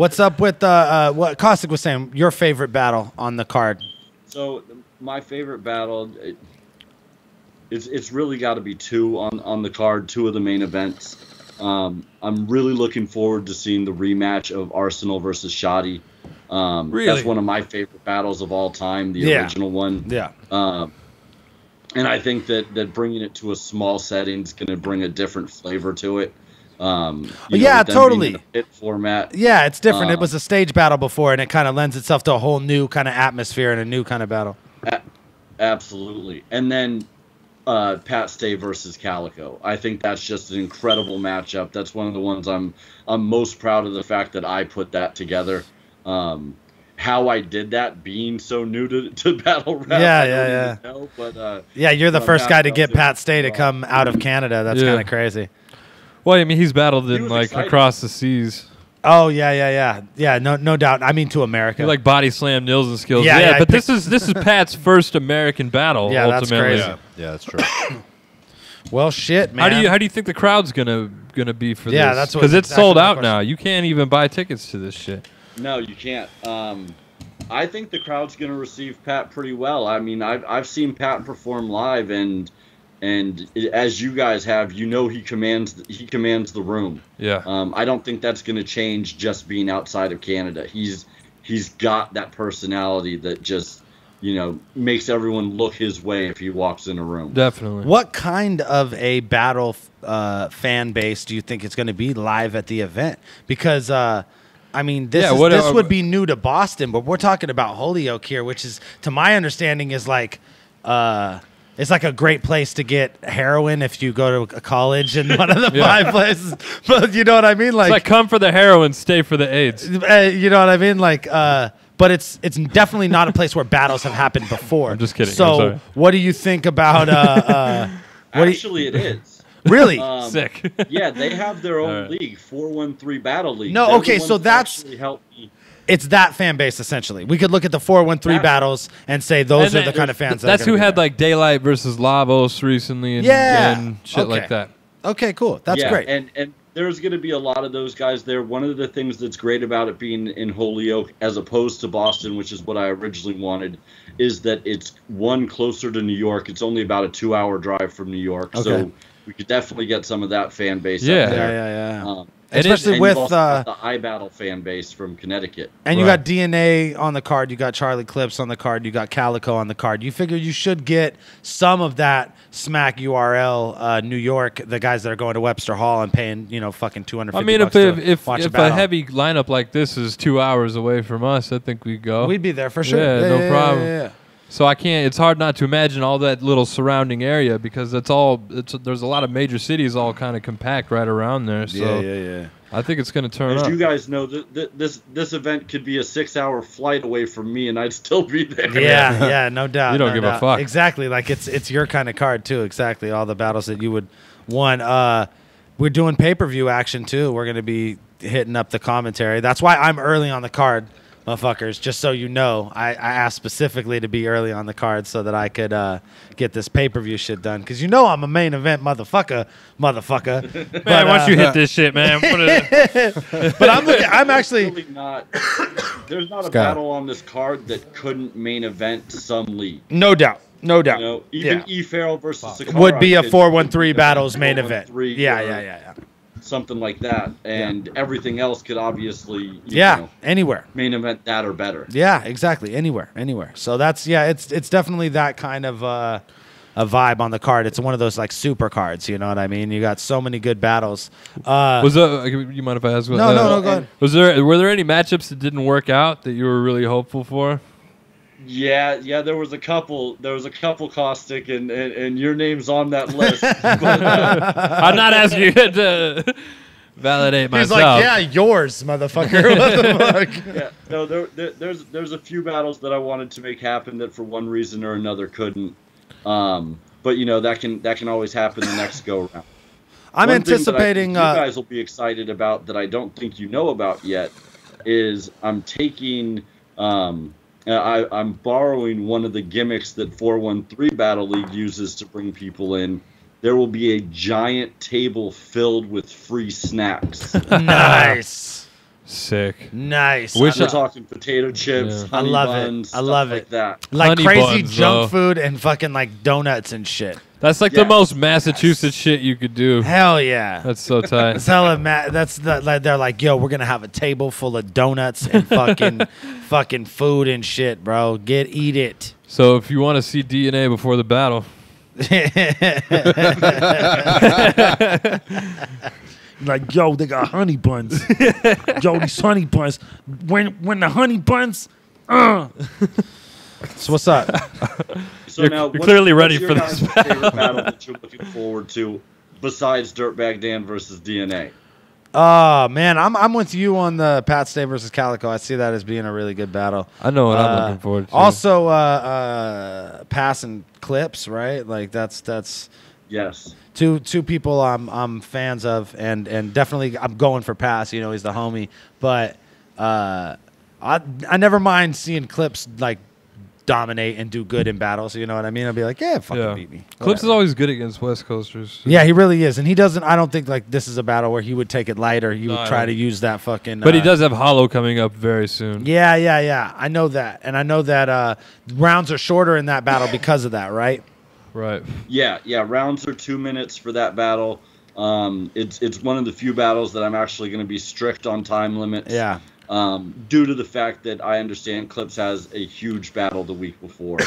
what's up with uh, uh, what Caustic was saying? Your favorite battle on the card? So my favorite battle. It, It's, it's really got to be two on, on the card, two of the main events. Um, I'm really looking forward to seeing the rematch of Arsenal versus Shoddy. Um, really? That's one of my favorite battles of all time, the yeah. original one. Yeah. Uh, and I think that, that bringing it to a small setting is going to bring a different flavor to it. Um, yeah, know, totally. It format. Yeah, it's different. Uh, it was a stage battle before, and it kind of lends itself to a whole new kind of atmosphere and a new kind of battle. A absolutely. And then... Uh, Pat Stay versus Calico. I think that's just an incredible matchup. That's one of the ones I'm I'm most proud of the fact that I put that together. Um, how I did that, being so new to, to battle rap. Yeah, yeah, yeah. Know, but, uh, yeah, you're the first guy to get Pat Stay to come out of Canada. That's yeah. kind of crazy. Well, I mean, he's battled in he like excited. across the seas. Oh yeah, yeah, yeah, yeah. No, no doubt. I mean, to America, you like body slam, Nils and skills. Yeah, yeah, yeah but this is this is Pat's first American battle. Yeah, ultimately. that's crazy. Yeah, yeah that's true. Well, shit, man. How do you how do you think the crowd's gonna gonna be for yeah, this? Yeah, that's because it's exactly sold out now. You can't even buy tickets to this shit. No, you can't. Um, I think the crowd's gonna receive Pat pretty well. I mean, I've I've seen Pat perform live, and and as you guys have, you know, he commands he commands the room. Yeah. Um, I don't think that's going to change just being outside of Canada. He's he's got that personality that just you know, makes everyone look his way if he walks in a room. Definitely. What kind of a battle uh, fan base do you think it's going to be live at the event? Because, uh, I mean, this, yeah, is, what, this uh, would be new to Boston, but we're talking about Holyoke here, which is, to my understanding, is like... Uh, It's like a great place to get heroin if you go to a college in one of the yeah. five places. But you know what I mean? Like, it's like, come for the heroin, stay for the AIDS. Uh, you know what I mean? Like, uh, but it's it's definitely not a place where battles have happened before. I'm just kidding. So what do you think about... Uh, uh, what Actually, it is. Really? Um, Sick. Yeah, they have their own right. league, four one three Battle League. No, They're okay, so that's... It's that fan base, essentially. We could look at the four one three yeah. battles and say those and are the kind of fans that That's are who had, there. like, Daylight versus Lavos recently and, yeah. and shit okay. like that. Okay, cool. That's yeah. great. And, and there's going to be a lot of those guys there. One of the things that's great about it being in Holyoke as opposed to Boston, which is what I originally wanted, is that it's, one, closer to New York. It's only about a two-hour drive from New York. Okay. So we could definitely get some of that fan base yeah. up there. Yeah, yeah, yeah. Um, Especially and with uh, the iBattle fan base from Connecticut. And you right. got D N A on the card. You got Charlie Clips on the card. You got Calico on the card. You figure you should get some of that smack U R L uh, New York, the guys that are going to Webster Hall and paying, you know, fucking two hundred fifty dollars. I mean, if, if, if, if a, a heavy lineup like this is two hours away from us, I think we'd go. We'd be there for sure. Yeah, yeah no yeah, problem. Yeah, yeah. So I can't, it's hard not to imagine all that little surrounding area because that's all, it's, there's a lot of major cities all kind of compact right around there. So yeah, yeah, yeah. I think it's going to turn As up. You guys know, th th this this event could be a six-hour flight away from me, and I'd still be there. Yeah, yeah, no doubt. You don't no give doubt. a fuck. Exactly, like it's it's your kind of card, too, exactly, all the battles that you would want. Uh, we're doing pay-per-view action, too. We're going to be hitting up the commentary. That's why I'm early on the card. Motherfuckers, just so you know, I, I asked specifically to be early on the card so that I could uh, get this pay-per-view shit done. Because you know I'm a main event motherfucker, motherfucker. man, but, why don't uh, you hit uh, this shit, man? Put it but I'm looking, I'm actually... There's, not, there's not a battle on this card that couldn't main event some league. No doubt. No doubt. You know, even yeah. E Farrell versus Sakari. Would be a four one three battles main event. Yeah, yeah, yeah, yeah. Something like that, and yeah. everything else could obviously you yeah know, anywhere main event that or better. Yeah, exactly, anywhere, anywhere. So that's yeah, it's it's definitely that kind of uh, a vibe on the card. It's one of those like super cards, you know what I mean? You got so many good battles. Uh, was that, you mind if I ask? What no, that, no, no, go ahead. Was there were there any matchups that didn't work out that you were really hopeful for? Yeah, yeah, there was a couple. There was a couple Caustic, and, and, and your name's on that list. But, uh, I'm not asking you to validate myself. He's like, yeah, yours, motherfucker. What the fuck? Yeah, no, there, there, there's there's a few battles that I wanted to make happen that for one reason or another couldn't. Um, but you know that can that can always happen the next go round. I'm one anticipating. Thing that I think you guys will be excited about that I don't think you know about yet is I'm taking. Um, Uh, I, I'm borrowing one of the gimmicks that four one three Battle League uses to bring people in. There will be a giant table filled with free snacks. Nice. Sick. Nice. We're talking potato chips, yeah. honey I love buns, it. I love it. Like that. Like honey crazy buns, junk though. food and fucking like donuts and shit. That's like yes. the most Massachusetts yes. shit you could do. Hell yeah. That's so tight. That's, hella ma that's the, like, they're like, yo, we're going to have a table full of donuts and fucking fucking food and shit, bro. Get eat it. So if you want to see D N A before the battle. Like, yo, they got honey buns. Yo, these honey buns. When, when the honey buns... Uh. So what's up? So you're, now, you're clearly ready for this battle. battle that you're looking forward to, besides Dirtbag Dan versus D N A. Oh man, I'm I'm with you on the Pat Stay versus Calico. I see that as being a really good battle. I know what uh, I'm looking forward to. Also, uh, uh, passing clips, right? Like that's that's yes. Two two people I'm I'm fans of, and and definitely I'm going for Pass. You know, he's the homie, but uh, I I never mind seeing clips like. Dominate and do good in battles, so you know what I mean? I'll be like, yeah, fucking yeah. beat me. Whatever. Clips is always good against West Coasters. Yeah, he really is. And he doesn't, I don't think like this is a battle where he would take it lighter. He no, would try to use that fucking. But uh, he does have Hollow coming up very soon. Yeah, yeah, yeah. I know that. And I know that uh, rounds are shorter in that battle because of that, right? Right. Yeah, yeah. Rounds are two minutes for that battle. Um, it's, it's one of the few battles that I'm actually going to be strict on time limits. Yeah. um, due to the fact that I understand Clips has a huge battle the week before.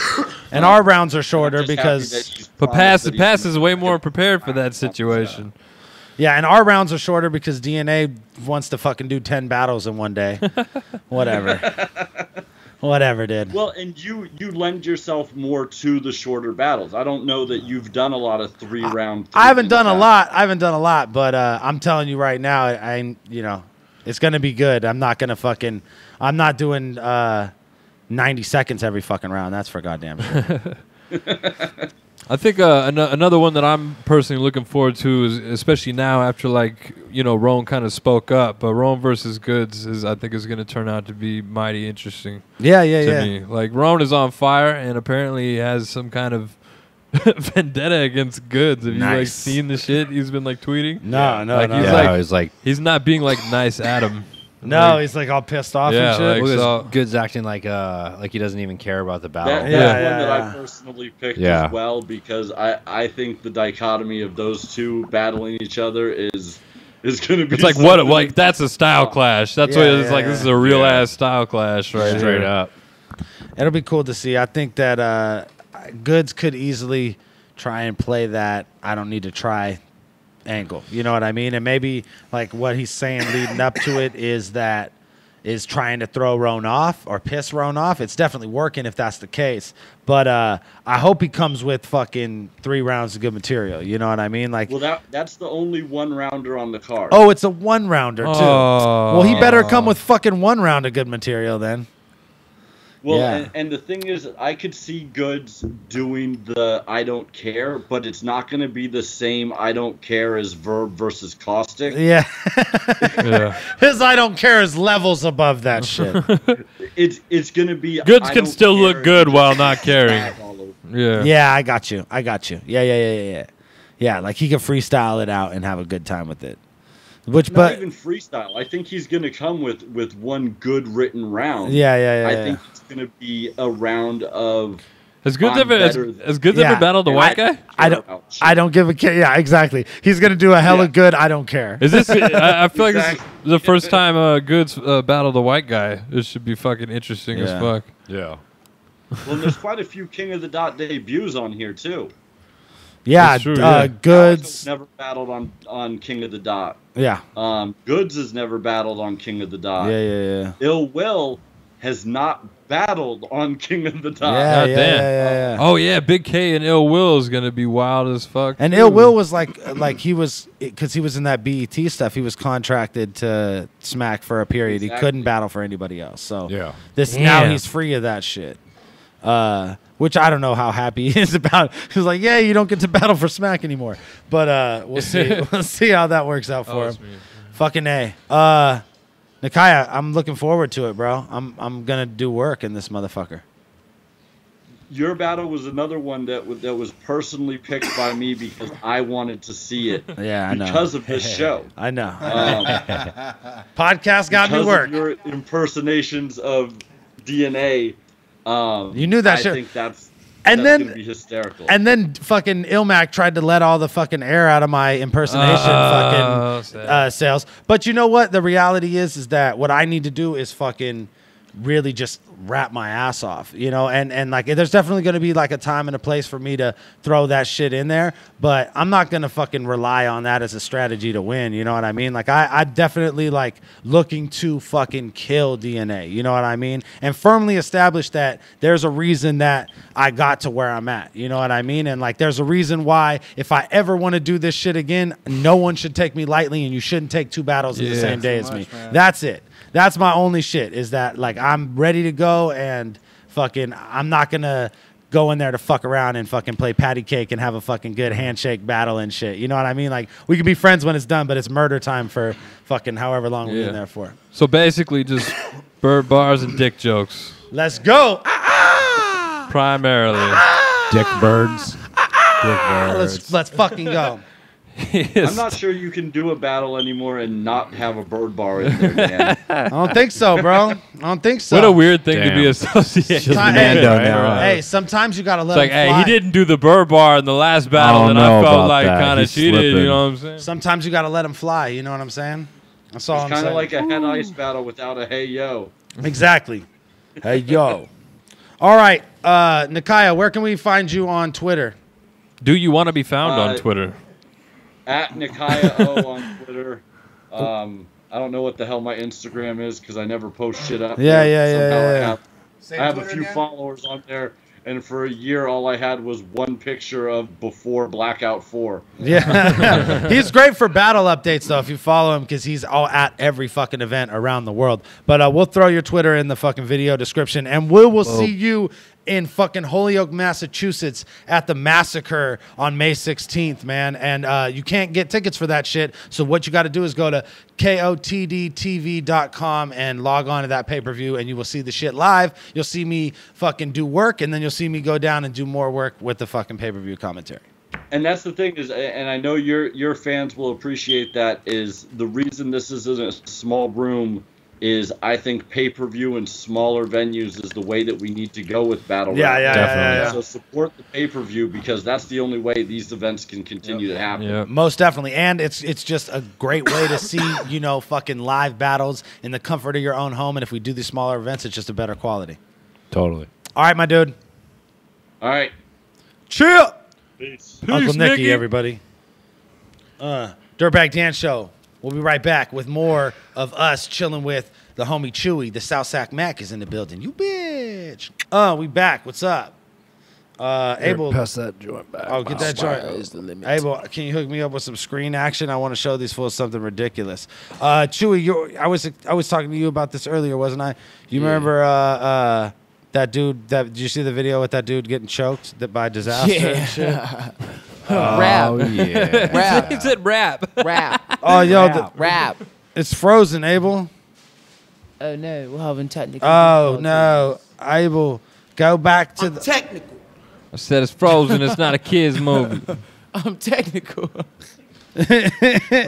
And um, our rounds are shorter because Pass is way more prepared for that situation. Yeah, and our rounds are shorter because D N A wants to fucking do ten battles in one day. Whatever. Whatever, dude. Well, and you you lend yourself more to the shorter battles. I don't know that you've done a lot of three round. I, three I haven't done battles. a lot. I haven't done a lot, but uh, I'm telling you right now, I, I you know, it's gonna be good. I'm not gonna fucking. I'm not doing uh, ninety seconds every fucking round. That's for goddamn sure. I think uh, an another one that I'm personally looking forward to is, especially now after, like, you know, Rone kind of spoke up, but Rone versus Goods is, I think, is going to turn out to be mighty interesting. Yeah, yeah, to yeah. me. Like, Rone is on fire and apparently has some kind of vendetta against Goods. Have nice. you like seen the shit he's been like tweeting? No, no, like, no. He's, yeah, like, no, he's like he's not being like nice at him. No, like, he's like all pissed off yeah, and shit. Like, well, so. Goods acting like uh like he doesn't even care about the battle. That, yeah, that's yeah, one yeah. that I personally picked yeah. as well, because I I think the dichotomy of those two battling each other is is gonna be. It's like what like that's a style clash. That's yeah, what it's yeah, like. Yeah. This is a real yeah. ass style clash, right? Straight, Straight up. It'll be cool to see. I think that uh, Goods could easily try and play that I don't need to try angle, you know what I mean? And maybe like what he's saying leading up to it is that is trying to throw Rone off or piss Rone off. It's definitely working if that's the case. But uh, I hope he comes with fucking three rounds of good material. You know what I mean? Like, well, that that's the only one rounder on the card. Oh, it's a one rounder too. Oh. Well, he better come with fucking one round of good material then. Well, yeah. and, and the thing is, I could see Goods doing the I don't care, but it's not going to be the same I don't care as Verb versus Caustic. Yeah. yeah. His I don't care is levels above that shit. it's it's going to be... Goods can still look good while not caring. yeah. yeah, I got you. I got you. Yeah, yeah, yeah, yeah. Yeah, like he can freestyle it out and have a good time with it. Which, not but, even freestyle. I think he's going to come with, with one good written round. Yeah, yeah, yeah. I yeah. think it's going to be a round of... As good as ever, as good as ever battled the white guy. I don't, oh, I don't give a care. Yeah, exactly. He's gonna do a hella yeah. good. I don't care. Is this? I, I feel exactly. like this is the first time uh, Goods uh, battled the white guy. This should be fucking interesting yeah. as fuck. Yeah. Well, there's quite a few King of the Dot debuts on here too. Yeah, true, uh, yeah. Goods never battled on on King of the Dot. Yeah. Um, Goods has never battled on King of the Dot. Yeah, yeah, yeah. Ill Will has not battled on King of the Dot. Yeah, yeah, yeah, yeah, yeah. Oh yeah, Big K and Ill Will is gonna be wild as fuck. And too. Ill Will was like, like he was, because he was in that B E T stuff. He was contracted to Smack for a period. Exactly. He couldn't battle for anybody else. So yeah, this yeah. now he's free of that shit. Uh, which I don't know how happy he is about. He's like, yeah, you don't get to battle for Smack anymore. But uh, we'll see. We'll see how that works out for oh, him. Fucking A. Uh. Nikiya, I'm looking forward to it, bro. I'm I'm gonna do work in this motherfucker. Your battle was another one that that was personally picked by me because I wanted to see it. Yeah, I know. Because of this show. I know. Um, Podcast got me work. Of your impersonations of D N A. Um, you knew that I shit. I think that's. And That's then, gonna be hysterical. And then fucking Illmac tried to let all the fucking air out of my impersonation uh, fucking uh, sales. But you know what? The reality is, is that what I need to do is fucking really just rap my ass off, you know? And, and like, there's definitely going to be like a time and a place for me to throw that shit in there, but I'm not going to fucking rely on that as a strategy to win. You know what I mean? Like I, I definitely like looking to fucking kill D N A, you know what I mean? And firmly establish that there's a reason that I got to where I'm at, you know what I mean? And like, there's a reason why if I ever want to do this shit again, no one should take me lightly and you shouldn't take two battles yeah, in the same day so much, as me. Man. That's it. That's my only shit is that, like, I'm ready to go and fucking I'm not going to go in there to fuck around and fucking play patty cake and have a fucking good handshake battle and shit. You know what I mean? Like, we can be friends when it's done, but it's murder time for fucking however long yeah. we've been there for. So basically just bird bars and dick jokes. Let's go. Ah, ah! Primarily. Ah, dick birds. Ah, ah! Dick birds. Let's, let's fucking go. I'm not sure you can do a battle anymore and not have a bird bar in there, man. I don't think so, bro. I don't think so. What a weird thing Damn. to be associated with. Hey, right. hey, sometimes you got to let it's like, hey, fly. He didn't do the bird bar in the last battle, and I felt like kind of cheated. Slipping. You know what I'm saying? Sometimes you got to let him fly. You know what I'm saying? That's all I'm saying. It's kind of like a head ice battle without a hey yo. Exactly. Hey yo. All right, uh, Nikiya, where can we find you on Twitter? Do you want to be found uh, on Twitter? At Nikiya O on Twitter. Um, I don't know what the hell my Instagram is because I never post shit up. Yeah, yeah, yeah, yeah, yeah. I have, I have a few again? followers on there, and for a year, all I had was one picture of before Blackout four. Yeah. He's great for battle updates, though, if you follow him, because he's all at every fucking event around the world. But uh, we'll throw your Twitter in the fucking video description, and we will Whoa. see you in fucking Holyoke, Massachusetts at the massacre on May sixteenth, man. And uh, you can't get tickets for that shit. So what you got to do is go to K O T D T V dot com and log on to that pay-per-view, and you will see the shit live. You'll see me fucking do work, and then you'll see me go down and do more work with the fucking pay-per-view commentary. And that's the thing is, and I know your your fans will appreciate that, is the reason this isn't a small room is I think pay-per-view and smaller venues is the way that we need to go with Battle Royale. Yeah, yeah, definitely. Yeah, yeah. So support the pay-per-view because that's the only way these events can continue yep. to happen. Yep. Most definitely. And it's it's just a great way to see, you know, fucking live battles in the comfort of your own home. And if we do these smaller events, it's just a better quality. Totally. All right, my dude. All right. Chill. Peace. Uncle Peace, Nicky, Nicky, everybody. Uh, Dirtbag Dan Show. We'll be right back with more of us chilling with the homie Chewy. The South Sac Mac is in the building. You bitch. Oh, uh, we back. What's up? Uh, Abel, pass that joint back. Oh, get that joint. Is the limit. Abel, can you hook me up with some screen action? I want to show these fools something ridiculous. Uh, Chewy, you, I was I was talking to you about this earlier, wasn't I? You yeah. remember uh, uh, that dude? That did you see the video with that dude getting choked by disaster? Yeah. And shit? Oh, rap. Yeah. Rap. He said rap. Rap. Oh, yo. Rap. The, rap. It's frozen, Abel. Oh, no. We're having technical. Oh, no. Abel, go back to I'm the. Technical. I said it's frozen. It's not a kid's movie. I'm technical. I'm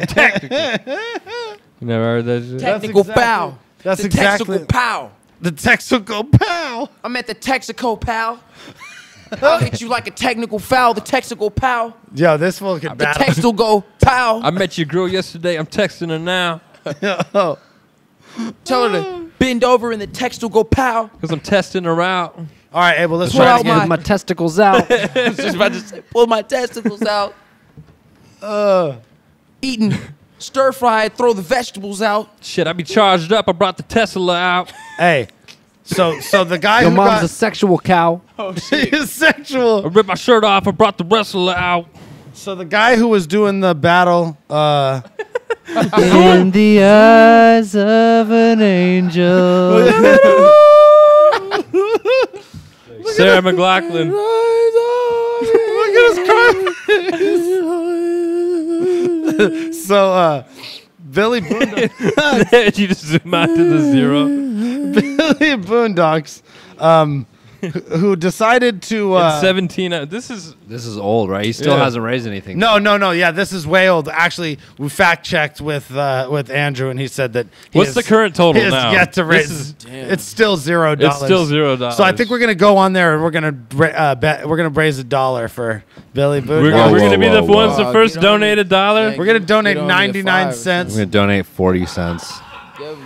technical. You never heard that shit? Technical foul. That's exactly. The technical pow. The technical pow. I'm at the technical pow. I'll hit you like a technical foul. The technical pow. Yo, this fool can battle. The text will go pow. I met your girl yesterday. I'm texting her now. Yo. Tell her to bend over and the text will go pow. Because I'm testing her out. All right, Abel, let's pull try out to get my, my testicles out. I was just about to say, pull my testicles out. Uh, Eating stir fry, throw the vegetables out. Shit, I be charged up. I brought the Tesla out. Hey. So, so the guy. Your who mom's got, a sexual cow. Oh, shit. He's sexual. I ripped my shirt off. I brought the wrestler out. So the guy who was doing the battle. Uh, in the eyes of an angel. Sarah McLachlan. Look at his cry. So, uh, Billy Boondock. You just zoom out to the zero. Billy Boondocks, um, who decided to uh, it's seventeen. Uh, this is this is old, right? He still yeah. hasn't raised anything. No, no, no. Yeah, this is way old. Actually, we fact checked with uh, with Andrew, and he said that he what's is, the current total he now? Is yet to raise. This is, it's still zero dollars. It's still zero dollars. So I think we're gonna go on there, and we're gonna uh, bet we're gonna raise a dollar for Billy Boondocks. We're, whoa, we're whoa, gonna be whoa, the whoa, ones whoa. to first donate a dollar. We're gonna donate ninety nine cents. We're gonna donate forty cents.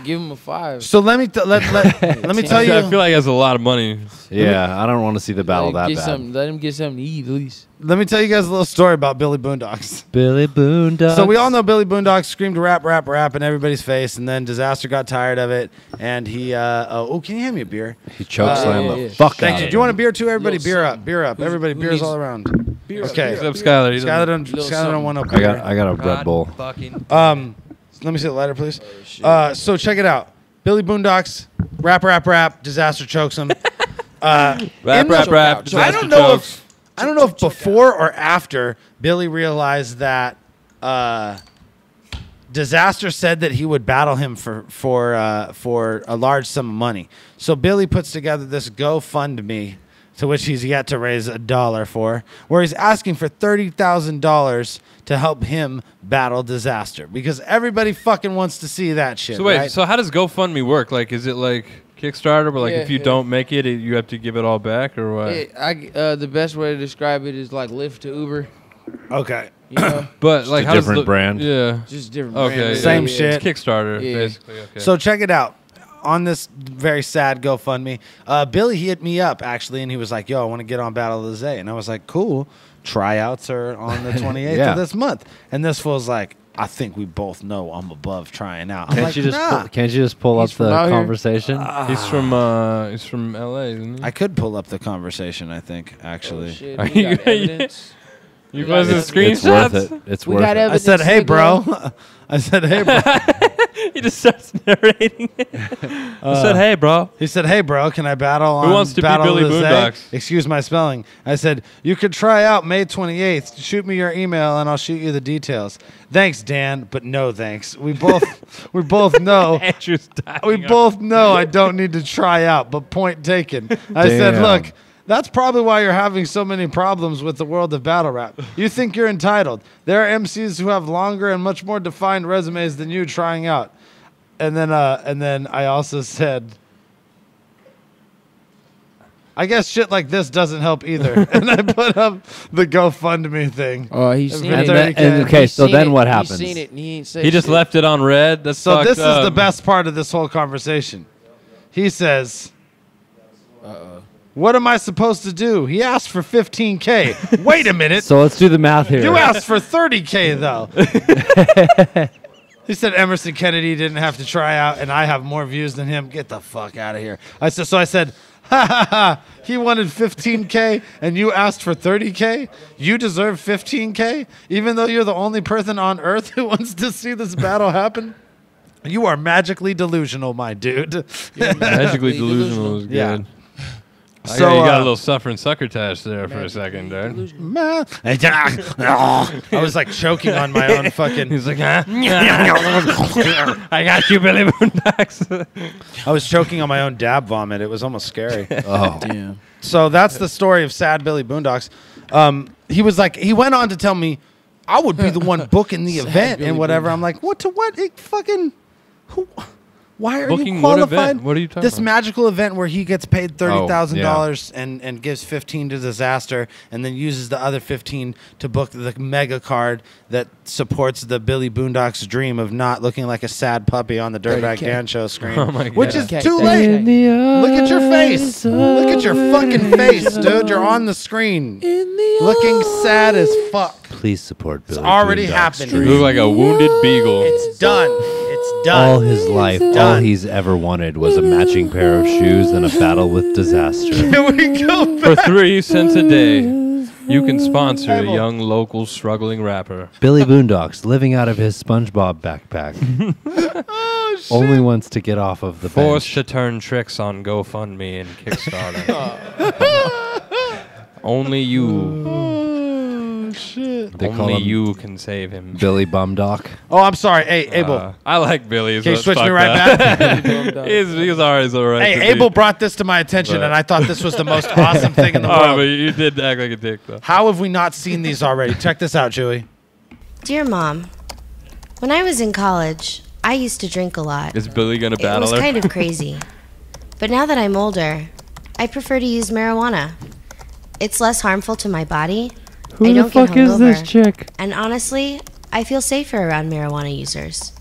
Give him a five. So let me let let, let me tell you. I feel like that's a lot of money. Yeah, me, I don't want to see the battle that bad. Some, let him get something to eat at least. Let me tell you guys a little story about Billy Boondocks. Billy Boondocks. So we all know Billy Boondocks screamed rap, rap, rap in everybody's face, and then disaster got tired of it, and he. Uh, oh, oh, can you hand me a beer? He chokeslammed uh, yeah, yeah. the fuck out. Thank you. Do you want a beer too? Everybody, beer up, beer up. Who's, everybody, beers all around. Beer okay. Beer up, Skylar. Beer Skylar don't. Skylar don't want no beer. I got. I got a Red Bull. Um. Let me see the lighter, please. Oh, uh, so check it out. Billy Boondocks, rap, rap, rap. Disaster chokes him. uh, rap, rap, rap. I don't know chokes. if I don't know if before or after Billy realized that uh, Disaster said that he would battle him for for uh, for a large sum of money. So Billy puts together this GoFundMe, to which he's yet to raise a dollar for, where he's asking for thirty thousand dollars to help him battle disaster because everybody fucking wants to see that shit. So wait, right? So how does GoFundMe work? Like, is it like Kickstarter, but like yeah, if you yeah. don't make it, it, you have to give it all back or what? It, I, uh, the best way to describe it is like Lyft to Uber. Okay. You know? But like, how's different brand? Yeah, just different. Okay, brand. Same yeah. shit. It's Kickstarter, yeah. basically. Okay. So check it out. On this very sad GoFundMe, uh, Billy he hit me up actually, and he was like, "Yo, I want to get on Battle of the Zay," and I was like, "Cool." Tryouts are on the twenty-eighth yeah. of this month, and this fool's like, I think we both know I'm above trying out. I'm can't, like, you just nah. pull, can't you just pull he's up the conversation? Uh, he's from uh, he's from L A, isn't he? I could pull up the conversation, I think, actually. Oh, shit. Are you evidence? You we guys have screenshots? It's worth it. It's we worth got it. I said, hey, bro. I said, hey, bro. He just starts narrating it. I uh, said, hey, bro. He said, hey, bro, can I battle Who on wants to Battle be Billy Boondocks? Excuse my spelling. I said, you could try out May twenty-eighth. Shoot me your email, and I'll shoot you the details. Thanks, Dan, but no thanks. We both we both know. Andrew's dying we up. both know I don't need to try out, but point taken. I Damn. said, look. That's probably why you're having so many problems with the world of battle rap. You think you're entitled. There are M Cs who have longer and much more defined resumes than you trying out. And then uh, and then I also said, I guess shit like this doesn't help either. And I put up the GoFundMe thing. Oh, he's seen it. And, and, okay, he's so then it. what happens? He's seen it and he ain't said He just shit. left it on red. That's so this up. is the best part of this whole conversation. He says, uh-oh. What am I supposed to do? He asked for fifteen K. Wait a minute. So let's do the math here. You asked for thirty K, though. He said Emerson Kennedy didn't have to try out, and I have more views than him. Get the fuck out of here. I said, so I said, ha, ha, ha. He wanted fifteen K, and you asked for thirty K? You deserve fifteen K? Even though you're the only person on earth who wants to see this battle happen? You are magically delusional, my dude. Magically delusional is good. Yeah. So, you got uh, a little suffering suckertash there for a second, dude. I was like choking on my own fucking. He's like, huh? I got you, Billy Boondocks. I was choking on my own dab vomit. It was almost scary. Oh, damn. So that's the story of sad Billy Boondocks. Um, he was like, he went on to tell me, I would be the one booking the event Billy and whatever. Boondocks. I'm like, what to what? It fucking who? Why are Booking you qualified? What, what are you talking this about? This magical event where he gets paid thirty thousand oh, yeah. dollars and and gives fifteen to Disaster, and then uses the other fifteen to book the mega card that supports the Billy Boondocks' dream of not looking like a sad puppy on the Dirtbag Dan Show screen, oh my God. which is too late. Look at your face. Look at your fucking face, dude. You're on the screen, the looking sad as fuck. Please support Billy. It's already happened. You look like a wounded beagle. It's done. Done. All his life, Done. all he's ever wanted was a matching pair of shoes and a battle with disaster. Can we go back? For three cents a day, you can sponsor a young local struggling rapper. Billy Boondocks, living out of his SpongeBob backpack. Oh, shit. Only wants to get off of the bench. Forced to turn tricks on GoFundMe and Kickstarter. Only you... Shit. They Only call him you can save him. Billy Bumdock. Oh, I'm sorry. Hey, Abel. Uh, I like Billy. Can you switch me right up. back? he's, he's always all right. Hey, Abel be. brought this to my attention, but. and I thought this was the most awesome thing in the world. Oh, but you did act like a dick, though. How have we not seen these already? Check this out, Chewy. Dear Mom, when I was in college, I used to drink a lot. Is Billy going to battle her? It was kind of crazy. But now that I'm older, I prefer to use marijuana. It's less harmful to my body. Who I the fuck is this chick? And honestly, I feel safer around marijuana users.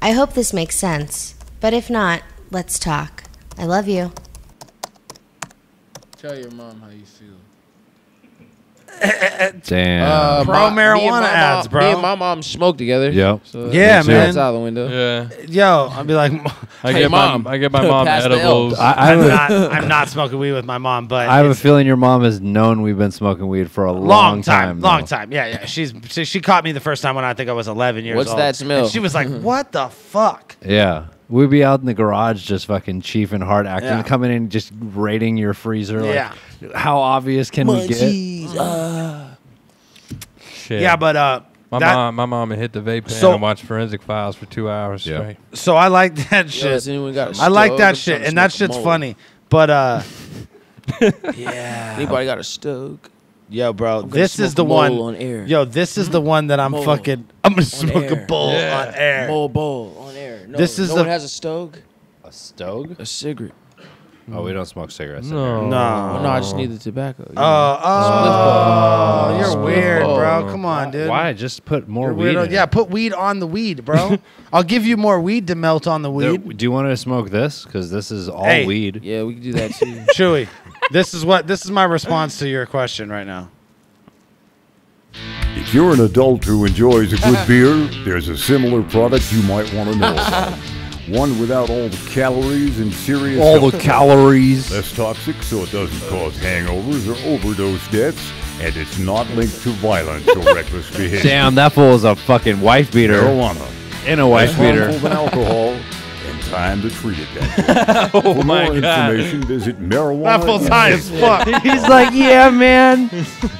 I hope this makes sense, but if not, let's talk. I love you. Tell your mom how you feel. Damn. Uh, Pro marijuana ads, bro. Me and my mom smoke together. Yep. So yeah, man. That's out the window. Yeah. Yo, I'll be like, I hey, get mom. My, I get my mom edibles. I, I I'm, would, not, I'm not smoking weed with my mom, but I have a feeling your mom has known we've been smoking weed for a long, long time. Long though. time. Yeah, yeah. She's she, she caught me the first time when I think I was eleven years What's old. What's that smell? And she was like, "What the fuck?" Yeah. We'd be out in the garage just fucking chief and hard acting, yeah. coming in just raiding your freezer. Yeah. Like, how obvious can my we get? Geez, uh. Shit. Yeah, but uh My that, mom, my mom hit the vape pen so, and watched Forensic Files for two hours yeah. straight. So I like that shit. Yo, got I like that shit, and that shit's mold. funny. But uh, yeah, anybody got a stoke? Yo, bro, this is the one. On air. Yo, this is the one that I'm bowl. fucking. I'm gonna on smoke air. a bowl yeah. on air. Bowl, bowl on air. No, this is no the, one has a stoke. A stoke? A cigarette. Oh, we don't smoke cigarettes. No, no, no. I just need the tobacco. Oh, oh, you're weird, bro. Come on, dude. Why? Just put more weed. Yeah, put weed on the weed, bro. I'll give you more weed to melt on the weed. Do you want to smoke this? Because this is all weed. Yeah, we can do that too. Chewy, this is what this is my response to your question right now. If you're an adult who enjoys a good beer, there's a similar product you might want to know about. One without all the calories and serious... All health. The calories. Less toxic so it doesn't cause hangovers or overdose deaths, and it's not linked to violence or reckless behavior. Damn, that fool is a fucking wife beater. Marijuana. And a wife beater. Less harmful than alcohol, and time to treat it that way. Oh, For my more God. information, visit marijuana... That fool's high as fuck. He's like, yeah, man.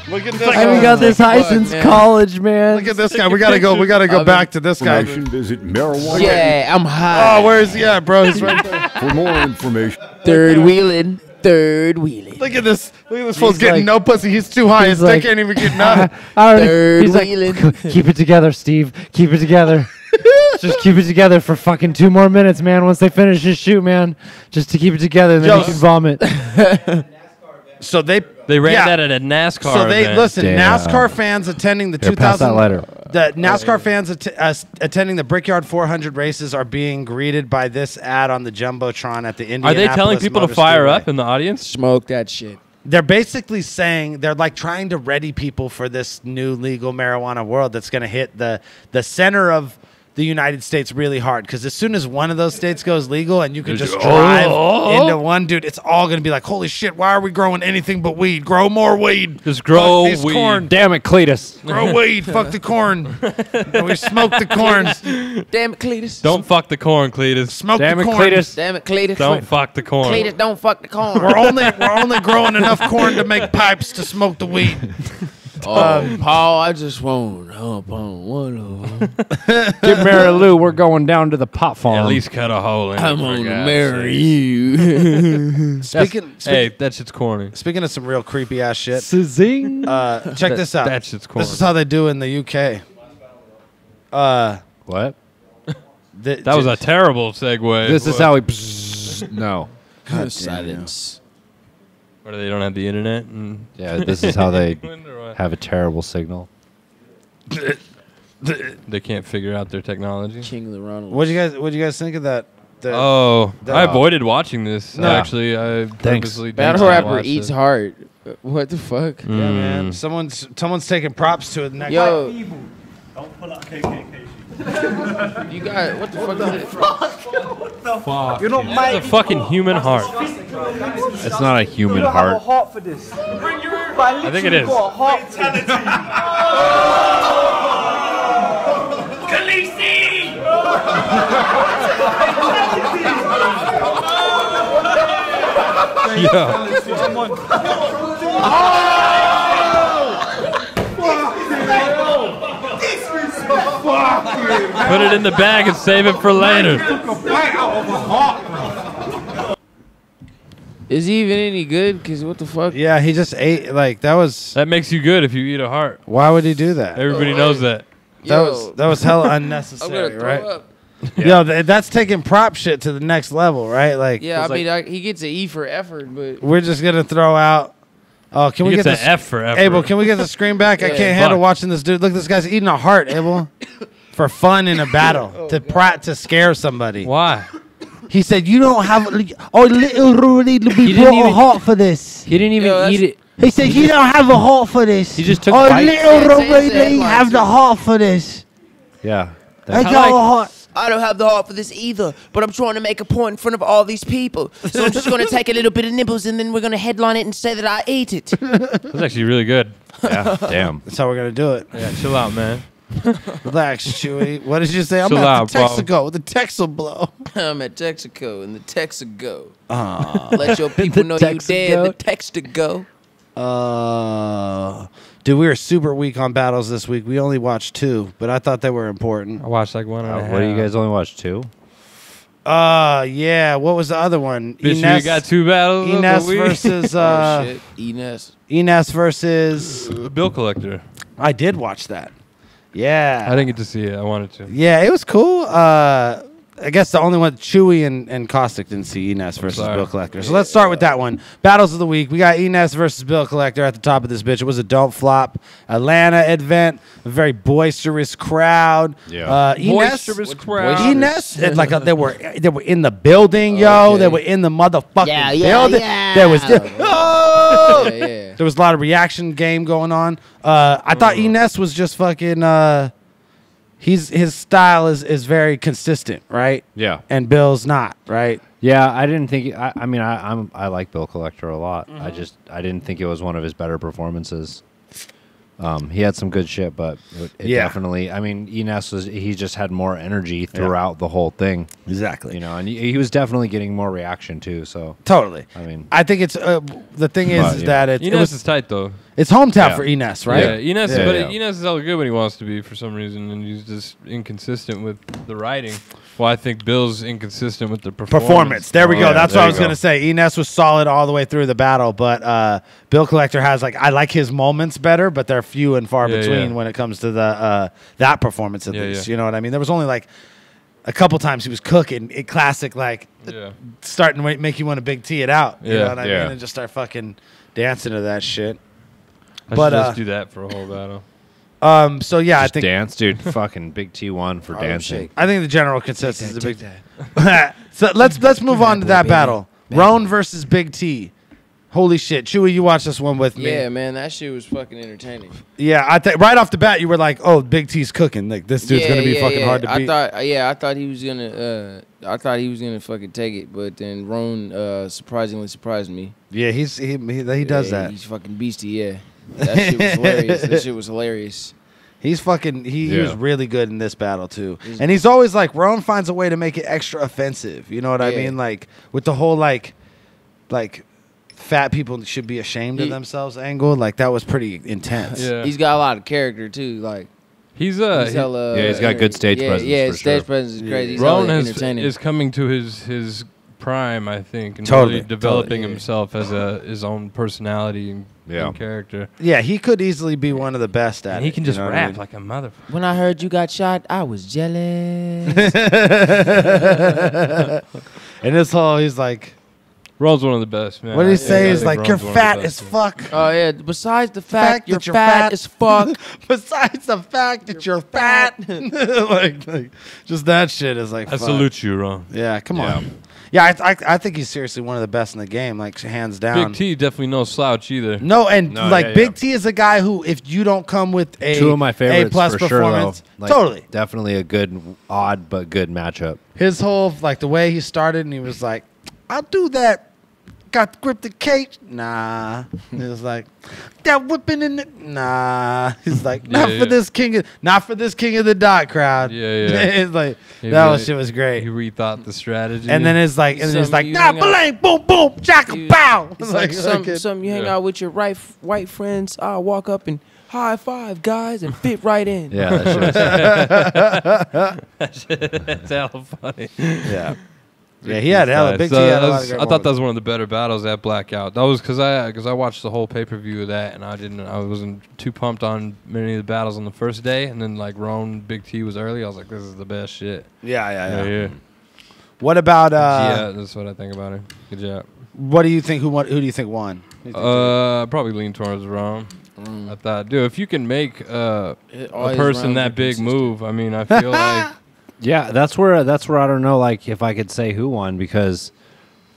Look at this. I haven't got this high since man. college, man. Look at this guy. We gotta go. We gotta go I'll back to this guy. Visit marijuana. Yeah, I'm high. Oh, where's yeah, bro? He's right there. For more information. Third wheeling. Third wheeling. Look at this. Look at this fool's getting like, no pussy. He's too high. His dick can't even get none. Third he's wheeling. Like, keep it together, Steve. Keep it together. Just keep it together for fucking two more minutes, man. Once they finish this shoot, man, just to keep it together, then Yo, you can vomit. So they they ran yeah. that at a NASCAR. So they event. listen. Damn. NASCAR fans attending the two thousand. The NASCAR fans att uh, attending the Brickyard four hundred races are being greeted by this ad on the jumbotron at the Indianapolis. Are they telling people Motor to fire Speedway. up in the audience? Smoke that shit. They're basically saying they're like trying to ready people for this new legal marijuana world that's going to hit the the center of the United States really hard, because as soon as one of those states goes legal and you can just drive oh. into one, dude, it's all going to be like, holy shit, why are we growing anything but weed? Grow more weed. Just grow weed. Corn. Damn it, Cletus. Grow weed. Fuck the corn. We smoke the corns. Damn it, Cletus. Don't fuck the corn, Cletus. Smoke Damn the corn. Damn it, Cletus. Damn it, Cletus. Don't fuck the corn. Cletus, don't fuck the corn. We're only, we're only growing enough corn to make pipes to smoke the weed. Oh, um, Paul, I just won't hump on one of them. Get Mary Lou, we're going down to the pot farm. At least cut a hole in it. I'm going to marry you. Speaking, speak, hey, that shit's corny. Speaking of some real creepy-ass shit, uh, check that, this out. That shit's corny. This is how they do in the U K. Uh, what? The, that was a terrible segue. This is how we... No. God, silence. Or they don't have the internet? And yeah, this is how they have a terrible signal. They can't figure out their technology. King of the Ronald. What do you guys? What do you guys think of that? that oh, that I avoided watching this. No. Actually, I purposely Battle rapper eats it. heart. What the fuck? Mm. Yeah, man. Someone's someone's taking props to it. Next Yo, evil. Don't pull out K K K. You got what the what fuck the is fuck? What the fuck? You're not my It's a fucking human heart. It's not a human you don't heart. Have a heart for this. Bring your own. I, I think it is. Put it in the bag and save it for later. Is he even any good? Cause what the fuck? Yeah, he just ate. Like that was. That makes you good if you eat a heart. Why would he do that? Everybody knows that. That Yo. was that was hella unnecessary, right? Up. Yeah. Yo, that's taking prop shit to the next level, right? Like. Yeah, I like, mean, I, he gets an E for effort, but we're just gonna throw out. Oh, can he we get this F for effort? Abel, can we get the screen back? Yeah, I can't handle watching this dude. Look, this guy's eating a heart, Abel. For fun in a battle, oh, to prat to scare somebody. Why? He said, "You don't have oh little Rudy to be brought a heart for this." He didn't even Yo, eat it. He said, "You don't have a heart for this." He just took. Oh bites. little Rudy, they have the heart for this. Yeah. I got a heart. I don't have the heart for this either, but I'm trying to make a point in front of all these people. So I'm just going to take a little bit of nibbles, and then we're going to headline it and say that I ate it. That's actually really good. Yeah. Damn. That's how we're going to do it. Yeah. Chill out, man. Relax, Chewy. What did you say? I'm Chill at out, the Texaco. The Tex will blow. I'm at Texaco in the Texaco. Uh, Let your people know you dead. The Texaco. Uh, dude, we were super weak on battles this week. We only watched two, but I thought they were important. I watched like one. Uh, and what do you guys only watched two? Uh, yeah. What was the other one? Bitch, Enes, you got two battles. Enes versus uh, oh, shit. Enes. Enes versus uh, Bill Collector. I did watch that. Yeah, I didn't get to see it. I wanted to. Yeah, it was cool. Uh, I guess the only one, Chewy and, and Caustic didn't see Enes versus Bill Collector. So let's start with that one. Battles of the week. We got Enes versus Bill Collector at the top of this bitch. It was a dope flop. Atlanta event. A very boisterous crowd. Yeah. Uh, Enes, boisterous crowd. Enes, like a, they were they were in the building, yo. Okay. They were in the motherfucking yeah, yeah, building. Yeah. There was oh! yeah, yeah. There was a lot of reaction game going on. Uh, I mm. thought Enes was just fucking. Uh, He's his style is is very consistent, right? Yeah. And Bill's not, right? Yeah, I didn't think. I, I mean, I I'm, I like Bill Collector a lot. Mm-hmm. I just I didn't think it was one of his better performances. Um, he had some good shit, but it, it yeah. definitely. I mean, Enes was he just had more energy throughout yeah. the whole thing. Exactly. You know, and he, he was definitely getting more reaction too. So totally. I mean, I think it's uh, the thing is, but, is yeah. that it's Enes it was, is tight though. It's hometown yeah. for Enes, right? Yeah, Enes, yeah, but yeah. Enes is all good when he wants to be for some reason, and he's just inconsistent with the writing. Well, I think Bill's inconsistent with the performance. Performance. There we go. Yeah, That's what I was going to say. Enes was solid all the way through the battle, but uh, Bill Collector has, like, I like his moments better, but they're few and far yeah, between yeah. when it comes to the uh, that performance at yeah, least. Yeah. You know what I mean? There was only, like, a couple times he was cooking. It classic, like, yeah. starting to make you want to big T it out. You yeah. know what I yeah. mean? And just start fucking dancing to that shit. I but, should just uh, do that for a whole battle. Um, so, yeah, just I think... dance, dude. Fucking Big T won for oh, dancing. I think the general consensus is a Big... so, let's let's move on to that battle. Rone versus Big T. Holy shit. Chewy, you watched this one with me. Yeah, man. That shit was fucking entertaining. Yeah, I think right off the bat, you were like, oh, Big T's cooking. Like, this dude's yeah, going to be yeah, fucking yeah. hard to beat. I thought, yeah, I thought he was going to... Uh, I thought he was going to fucking take it, but then Rone uh, surprisingly surprised me. Yeah, he's he, he, he does yeah, that. He's fucking beastie, yeah. That shit was hilarious. That shit was hilarious. He's fucking, he, yeah. he was really good in this battle, too. He's, and he's always like, Rone finds a way to make it extra offensive. You know what yeah. I mean? Like, with the whole, like, like, fat people should be ashamed he, of themselves angle. Like, that was pretty intense. Yeah. He's got a lot of character, too. Like, he's uh, he's hella, yeah, he's got good stage yeah, presence. Yeah, his stage sure. presence is crazy. Yeah. Rone is, is coming to his, his prime, I think, and totally really developing totally, yeah. himself as a his own personality and yeah. character. Yeah, he could easily be one of the best at and it. He can just you know rap I mean? Like a motherfucker. When I heard you got shot, I was jealous. And this whole, he's like... Rone's one of the best, man. What did he say? He's yeah, like, Rone's you're fat as fuck. Oh, yeah. Besides the fact, fact you're, that you're fat, fat as fuck. Besides the fact that you're, you're fat. like, like, just that shit is like I fuck. Salute you, Rone. Yeah, come yeah. on. Yeah, I, I I think he's seriously one of the best in the game, like hands down. Big T definitely no slouch either. No, and no, like yeah, Big yeah. T is a guy who, if you don't come with a two of my favorites a plus for performance, sure, like, totally, definitely a good, odd but good matchup. His whole like the way he started, and he was like, "I'll do that." Got the cryptic cage? Nah. It was like that whipping in the nah. He's like not yeah, for yeah. this king, of, not for this King of the Dot crowd. Yeah, yeah. It's like he that really, was, shit was great. He rethought the strategy, and then it's like, and then it's like nah, bling, boom, boom, jack, you, pow. It's, it's like, like some, like some you hang yeah. out with your right, white friends. I walk up and high five, guys, and fit right in. Yeah, that shit. That's hella funny. Yeah. Yeah, he had hella big. So he had a lot of great I moments. Thought that was one of the better battles at Blackout. That was because I because I watched the whole pay per view of that, and I didn't I wasn't too pumped on many of the battles on the first day, and then like Rone Big T was early. I was like, this is the best shit. Yeah, yeah, yeah. yeah. What about? Uh, yeah, that's what I think about it. Good job. What do you think? Who won? Who do you think won? You think uh, probably lean towards Rone. Mm. I thought, dude, if you can make uh, a person that big consistent. Move, I mean, I feel like. Yeah, that's where that's where I don't know like if I could say who won because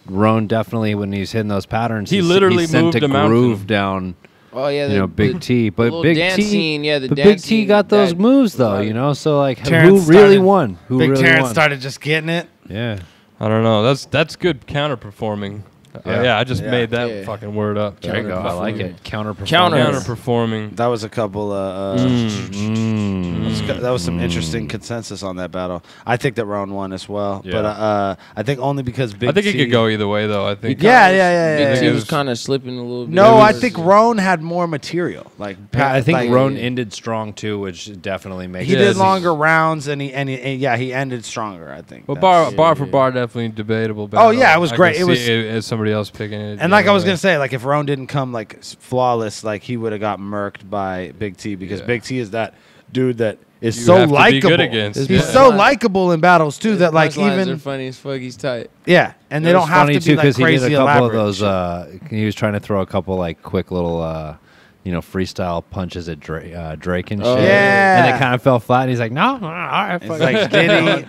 Rone definitely when he's hitting those patterns he, he literally he sent moved a groove down. Oh yeah, the, you know Big the, T, but Big T, scene, yeah, the but Big T got those that, moves though, right. you know. So like, Terrence who really started, won? Who Big really Terrence won? Started just getting it. Yeah, I don't know. That's that's good counterperforming. Yeah. Uh, yeah, I just yeah. made that yeah. fucking word up. There you go. I like it. Counterperforming. Counterperforming. That was a couple. Uh, mm. Mm. That, was, that was some mm. interesting consensus on that battle. I think that Rone won as well, yeah. but uh, I think only because Big. I think T it could go either way, though. I think. Yeah, was, yeah, yeah, yeah. Big T yeah. was kind of slipping a little bit. No, I think Rone had more material. Like yeah, I think like, Rone yeah. ended strong too, which definitely makes. He it. Did longer rounds, and he and, he, and yeah, he ended stronger. I think. But bar yeah, bar for yeah. bar, definitely debatable. Battle. Oh yeah, it was great. It was as somebody. Else picking it. And like I was going to say, like if Rone didn't come like flawless, like he would have got murked by Big T because yeah. Big T is that dude that is you so likable. He's yeah. so likable in battles too. His that like lines even are funny as fuck. He's tight. Yeah, and it they don't have to too, be like crazy. He did a couple of those. Uh, he was trying to throw a couple like quick little. Uh, You know, freestyle punches at Drake, uh, Drake and oh, shit. Yeah. And they kind of fell flat. And he's like, no, nah, all right. Fuck. Like, did he,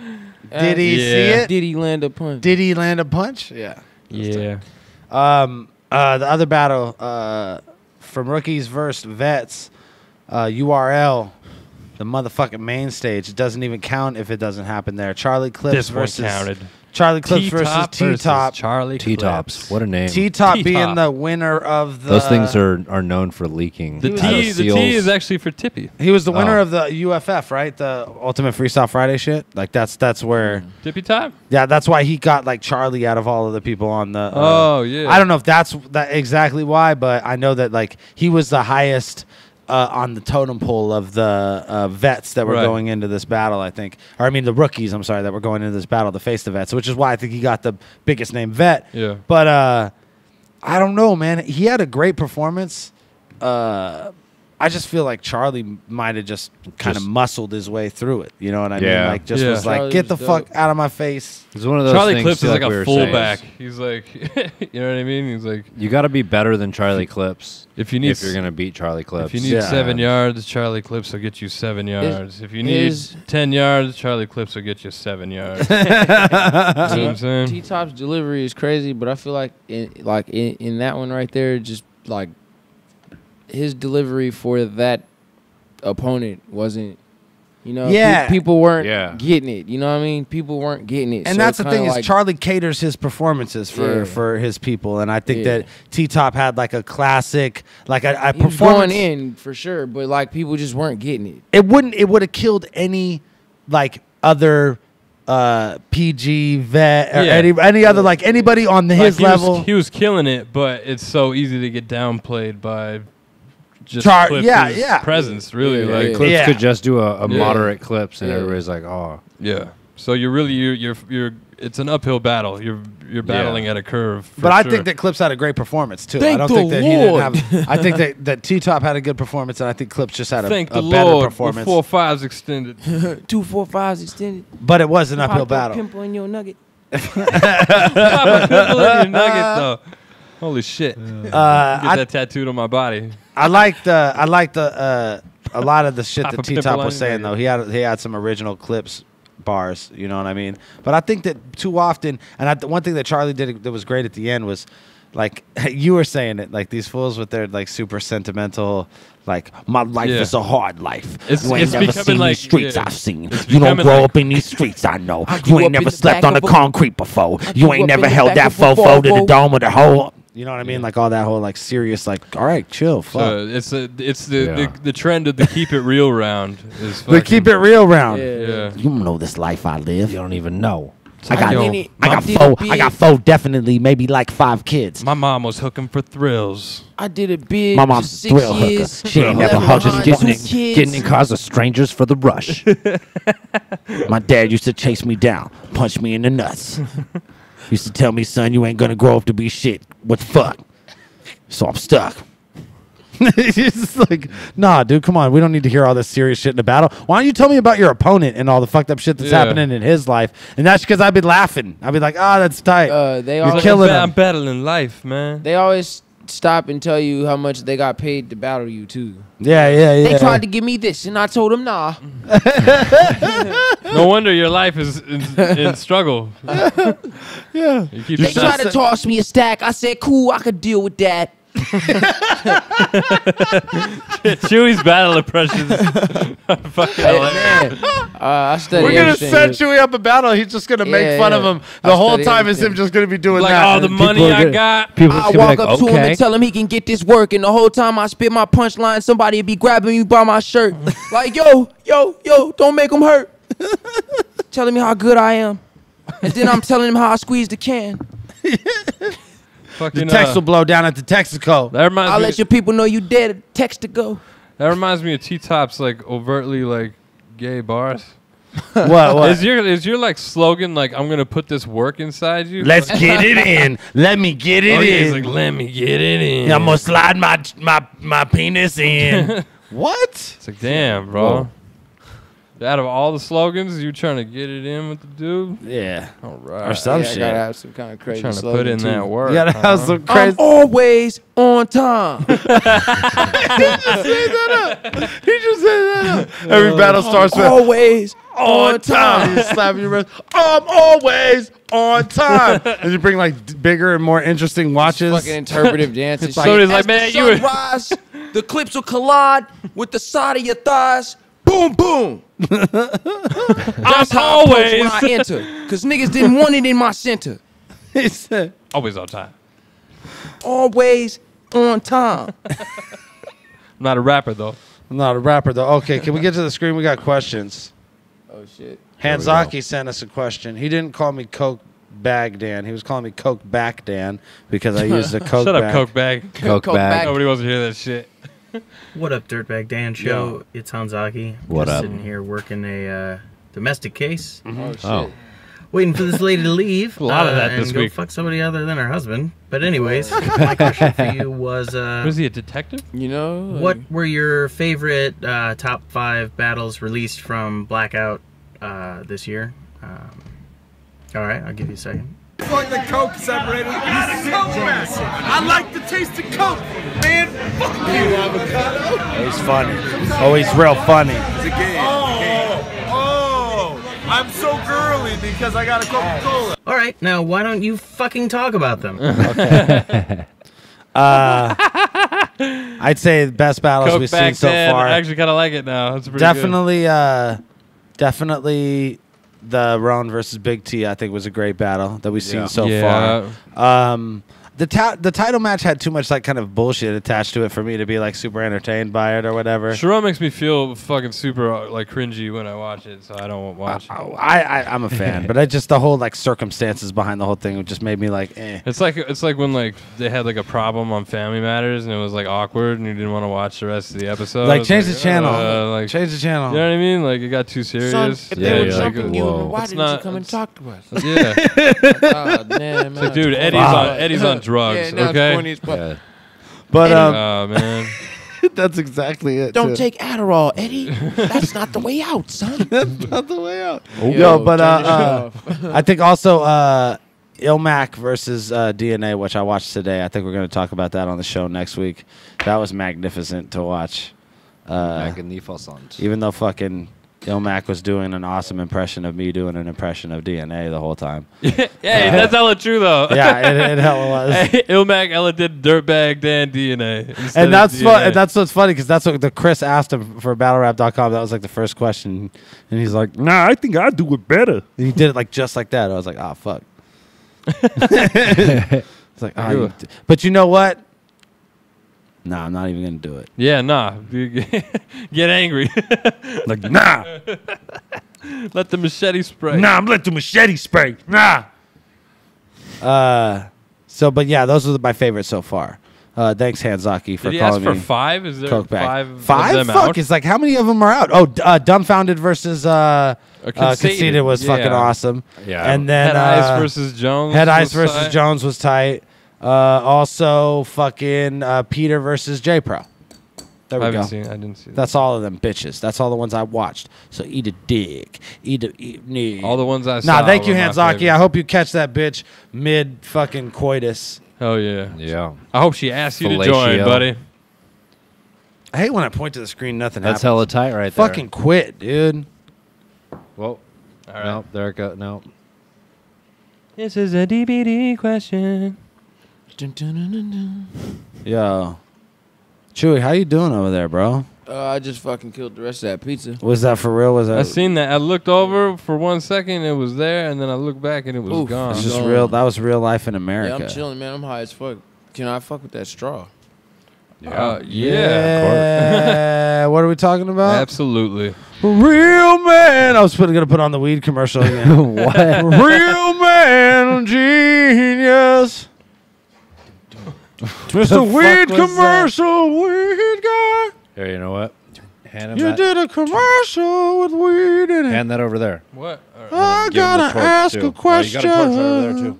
did he yeah. see it? Did he land a punch? Did he land a punch? Yeah. Yeah. Um, uh, the other battle uh, from rookies versus vets, uh, U R L, the motherfucking main stage. It doesn't even count if it doesn't happen there. Charlie Clips this versus. Counted. Charlie Clips T versus T Top. Charlie T Tops. What a name. T Top being the winner of the. Those things are, are known for leaking. The T, the T is actually for Tippy. He was the winner oh. of the U F F, right? The Ultimate Freestyle Friday shit. Like that's that's where mm. Tippy Top. Yeah, that's why he got like Charlie out of all of the people on the. Uh, oh yeah. I don't know if that's that exactly why, but I know that like he was the highest. Uh, on the totem pole of the uh, vets that were right. going into this battle, I think. Or, I mean, the rookies, I'm sorry, that were going into this battle to face the vets, which is why I think he got the biggest name vet. Yeah. But uh, I don't know, man. He had a great performance. Uh, I just feel like Charlie might have just kind of muscled his way through it. You know what I yeah. mean? Like, just yeah. was like, Charlie get was the dope. fuck out of my face. It's one of those Charlie things Clips is like, like a we fullback. He's like, you know what I mean? He's like, you got to be better than Charlie Clips if you need, if you're gonna beat Charlie Clips. If you need yeah. seven yards, Charlie Clips will get you seven yards. Is, if you need is, ten yards, Charlie Clips will get you seven yards. You know what I'm saying? T Top's delivery is crazy, but I feel like, it, like in, in that one right there, just like. His delivery for that opponent wasn't, you know, yeah. people weren't yeah. getting it. You know what I mean? People weren't getting it. And so that's the thing is like Charlie caters his performances for, yeah. for his people. And I think yeah. that T-Top had like a classic, like a, a performance. Going in for sure, but like people just weren't getting it. It wouldn't, it would have killed any like other uh, P G vet or yeah. any, any other, like anybody on the, like his he level. Was, he was killing it, but it's so easy to get downplayed by... Just Char Clips yeah, yeah. presence, really. Yeah, like yeah. Clips yeah. could just do a, a yeah. moderate Clips, and yeah. everybody's like, "Oh, yeah." So you're really you're you're, you're it's an uphill battle. You're you're battling yeah. at a curve. But I sure. think that Clips had a great performance too. Thank I don't think that Lord. he didn't have. I think that that T Top had a good performance, and I think Clips just had a, Thank a the better Lord performance. Four fives extended. Two four fives extended. But it was an uphill Pop battle. Pimple in your nugget. Pop a pimple in your nugget though. Holy shit! Uh, Get that I, tattooed on my body. I like the I like the uh, a lot of the shit that T Top was saying though. He had he had some original Clips bars, you know what I mean? But I think that too often, and I, the one thing that Charlie did that was great at the end was, like you were saying it, like these fools with their like super sentimental. Like, my life yeah. is a hard life. It's, you ain't it's never seen like, these streets yeah. I've seen. It's you don't grow like, up in these streets, I know. I you ain't never slept on the concrete before. You ain't never held that fofo to the dome of the hole. You know what I mean? Yeah. Like, all that whole, like, serious, like, all right, chill, fuck. So it's a, it's the, yeah. the the trend of the keep it real round. Is the keep it real round. Yeah. Yeah. You don't know this life I live. You don't even know. I got, I, I got four. Big. I got four. Definitely, maybe like five kids. My mom was hooking for thrills. I did it big. My mom's a thrill years, hooker. She ain't never hugged just getting in, getting in cars of strangers for the rush. My dad used to chase me down, punch me in the nuts. Used to tell me, son, you ain't gonna grow up to be shit. What the fuck? So I'm stuck. It's like, nah, dude, come on. We don't need to hear all this serious shit in a battle. Why don't you tell me about your opponent and all the fucked up shit that's yeah. happening in his life? And that's because I'd be laughing. I'd be like, ah, oh, that's tight. Uh, they You're killing I'm battling life, man. They always stop and tell you how much they got paid to battle you, too. Yeah, yeah, yeah. They tried to give me this, and I told them, nah. No wonder your life is in, in struggle. Yeah. They tried to toss me a stack. I said, cool, I could deal with that. Chewy's battle impressions are fucking hilarious. uh, I study We're going to set Chewy up a battle. He's just going to yeah, make fun yeah. of him. The I whole time is him just going to be doing like, that. Like, oh, the money I gonna, got. I walk like, up okay. to him and tell him he can get this work. And the whole time I spit my punchline, somebody would be grabbing me by my shirt. Like, yo, yo, yo, don't make him hurt. Telling me how good I am. And then I'm telling him how I squeezed the can. The text uh, will blow down at the Texaco. I'll let your people know you dead. Text to go. That reminds me of T Top's like overtly like gay bars. What? What is your is your like slogan? Like I'm gonna put this work inside you. Let's get it in. Let me get it oh, yeah, in. He's like, let me get it in. I'm gonna slide my my my penis in. What? It's like damn, bro. Whoa. Out of all the slogans, you're trying to get it in with the dude? Yeah. All right. Or some yeah, shit. You gotta have some kind of crazy trying to slogan put in too. That work. You gotta huh? have some crazy. I'm always on time. He just said that up. He just said that up. Every uh, battle starts I'm with. Always on time. You slap your wrist. I'm always on time. And you bring like bigger and more interesting watches. It's fucking interpretive dances. Like, somebody's like, man, you sunrise, were. The clips will collide with the side of your thighs. Boom, boom. That's I'm how always I, when I enter, because niggas didn't want it in my center. He said, always on time. Always on time. I'm not a rapper, though. I'm not a rapper, though. Okay, can we get to the screen? We got questions. Oh, shit. Hanzaki sent us a question. He didn't call me Coke Bag Dan. He was calling me Coke Back Dan because I used the Coke Shut bag. Shut up, Coke Bag. Coke, Coke, Coke bag. bag. Nobody wants to hear that shit. What up, Dirtbag Dan Show? Yo. It's Hanzaki. What Just up? Sitting here working a uh, domestic case. Mm-hmm. Oh, shit. Oh. Waiting for this lady to leave. A lot uh, of that and this go week. Fuck somebody other than her husband. But anyways, my question for you was: uh, was he a detective? You know, like... what were your favorite uh, top five battles released from Blackout uh, this year? Um, all right, I'll give you a second. Fuck the coke separator. I like the taste of coke, man. Fuck you, avocado. He's funny. Oh, he's real funny. It's a game. Oh, oh, I'm so girly because I got a Coca-Cola. All right, now why don't you fucking talk about them? Okay. uh, I'd say the best battles coke we've seen so then. far. I actually kind of like it now. It's pretty definitely, good. Uh, definitely. The Rone versus Big T, I think, was a great battle that we've seen yeah. so yeah. far. Um, the ta the title match had too much like kind of bullshit attached to it for me to be like super entertained by it or whatever. Sherelle makes me feel fucking super like cringy when I watch it, so I don't watch. I, it. I, I I'm a fan, but I just the whole like circumstances behind the whole thing just made me like. Eh. It's like it's like when like they had like a problem on Family Matters and it was like awkward and you didn't want to watch the rest of the episode. Like change like, the channel. Uh, like change the channel. You know what I mean? Like it got too serious. Son, if yeah, they were yeah, jumping like, you, why didn't not, you come and talk to us? Yeah. Oh, damn, so, dude, Eddie's wow. on Eddie's on. drugs, yeah, okay? Yeah. But, um... oh, man. That's exactly it. Don't too. take Adderall, Eddie. That's not the way out, son. That's not the way out. Yo, Yo but, uh... uh I think also, uh... Illmac versus uh, D N A, which I watched today. I think we're going to talk about that on the show next week. That was magnificent to watch. Uh... Even though fucking... Illmac was doing an awesome impression of me doing an impression of D N A the whole time. Yeah, uh, that's hella true, though. Yeah, it, it hella was. Hey, Illmac hella did Dirtbag Dan D N A. And that's, D N A. And that's what's funny, because that's what the Chris asked him for battle rap dot com. That was like the first question. And he's like, nah, I think I do it better. And he did it like just like that. I was like, ah, oh, fuck. It's like, oh, you but you know what? Nah, I'm not even gonna do it. Yeah, nah. Get angry. Like, nah. Let the machete spray. Nah, I'm let the machete spray. Nah. Uh, so, but yeah, those are my favorites so far. Uh, thanks, Hanzaki, for Did he calling ask me. For five? Is there Coke five? Back. Five? Of them Fuck! Out? It's like how many of them are out? Oh, uh, Dumbfounded versus uh, uh, Conceited was yeah. fucking awesome. Yeah. And then Head uh, Ice versus Jones. Head Ice versus tight. Jones was tight. Uh, also, fucking uh, Peter versus J Pro. There we I go. Seen, I didn't see that. That's all of them bitches. That's all the ones I watched. So eat a dick. Eat a eat. All the ones I saw. Nah, thank you, Hanzaki. I hope you catch that bitch mid fucking coitus. Oh yeah, yeah. I hope she asks you Fellatio. to join, buddy. I hate when I point to the screen. Nothing. That's happens. hella tight, right there. Fucking quit, dude. Well, all right. Nope, there it goes. Nope. This is a D V D question. Dun, dun, dun, dun, dun. Yo, Chewy, how you doing over there, bro? Uh, I just fucking killed the rest of that pizza. Was that for real? Was that? I seen that. I looked over for one second, it was there, and then I looked back, and it was Oof, gone. It's just real. That was real life in America. Yeah, I'm chilling, man. I'm high as fuck. Can I fuck with that straw? Yeah, uh, yeah. yeah. Of course. What are we talking about? Absolutely. Real man. I was put, gonna put on the weed commercial again. What? Real man, genius. Mister Weed Commercial, weed guy. Here, you know what? Hand you did a commercial with weed in it. Hand that over there. What? Right. I gotta ask too. a question. No, you got a torch right over there too.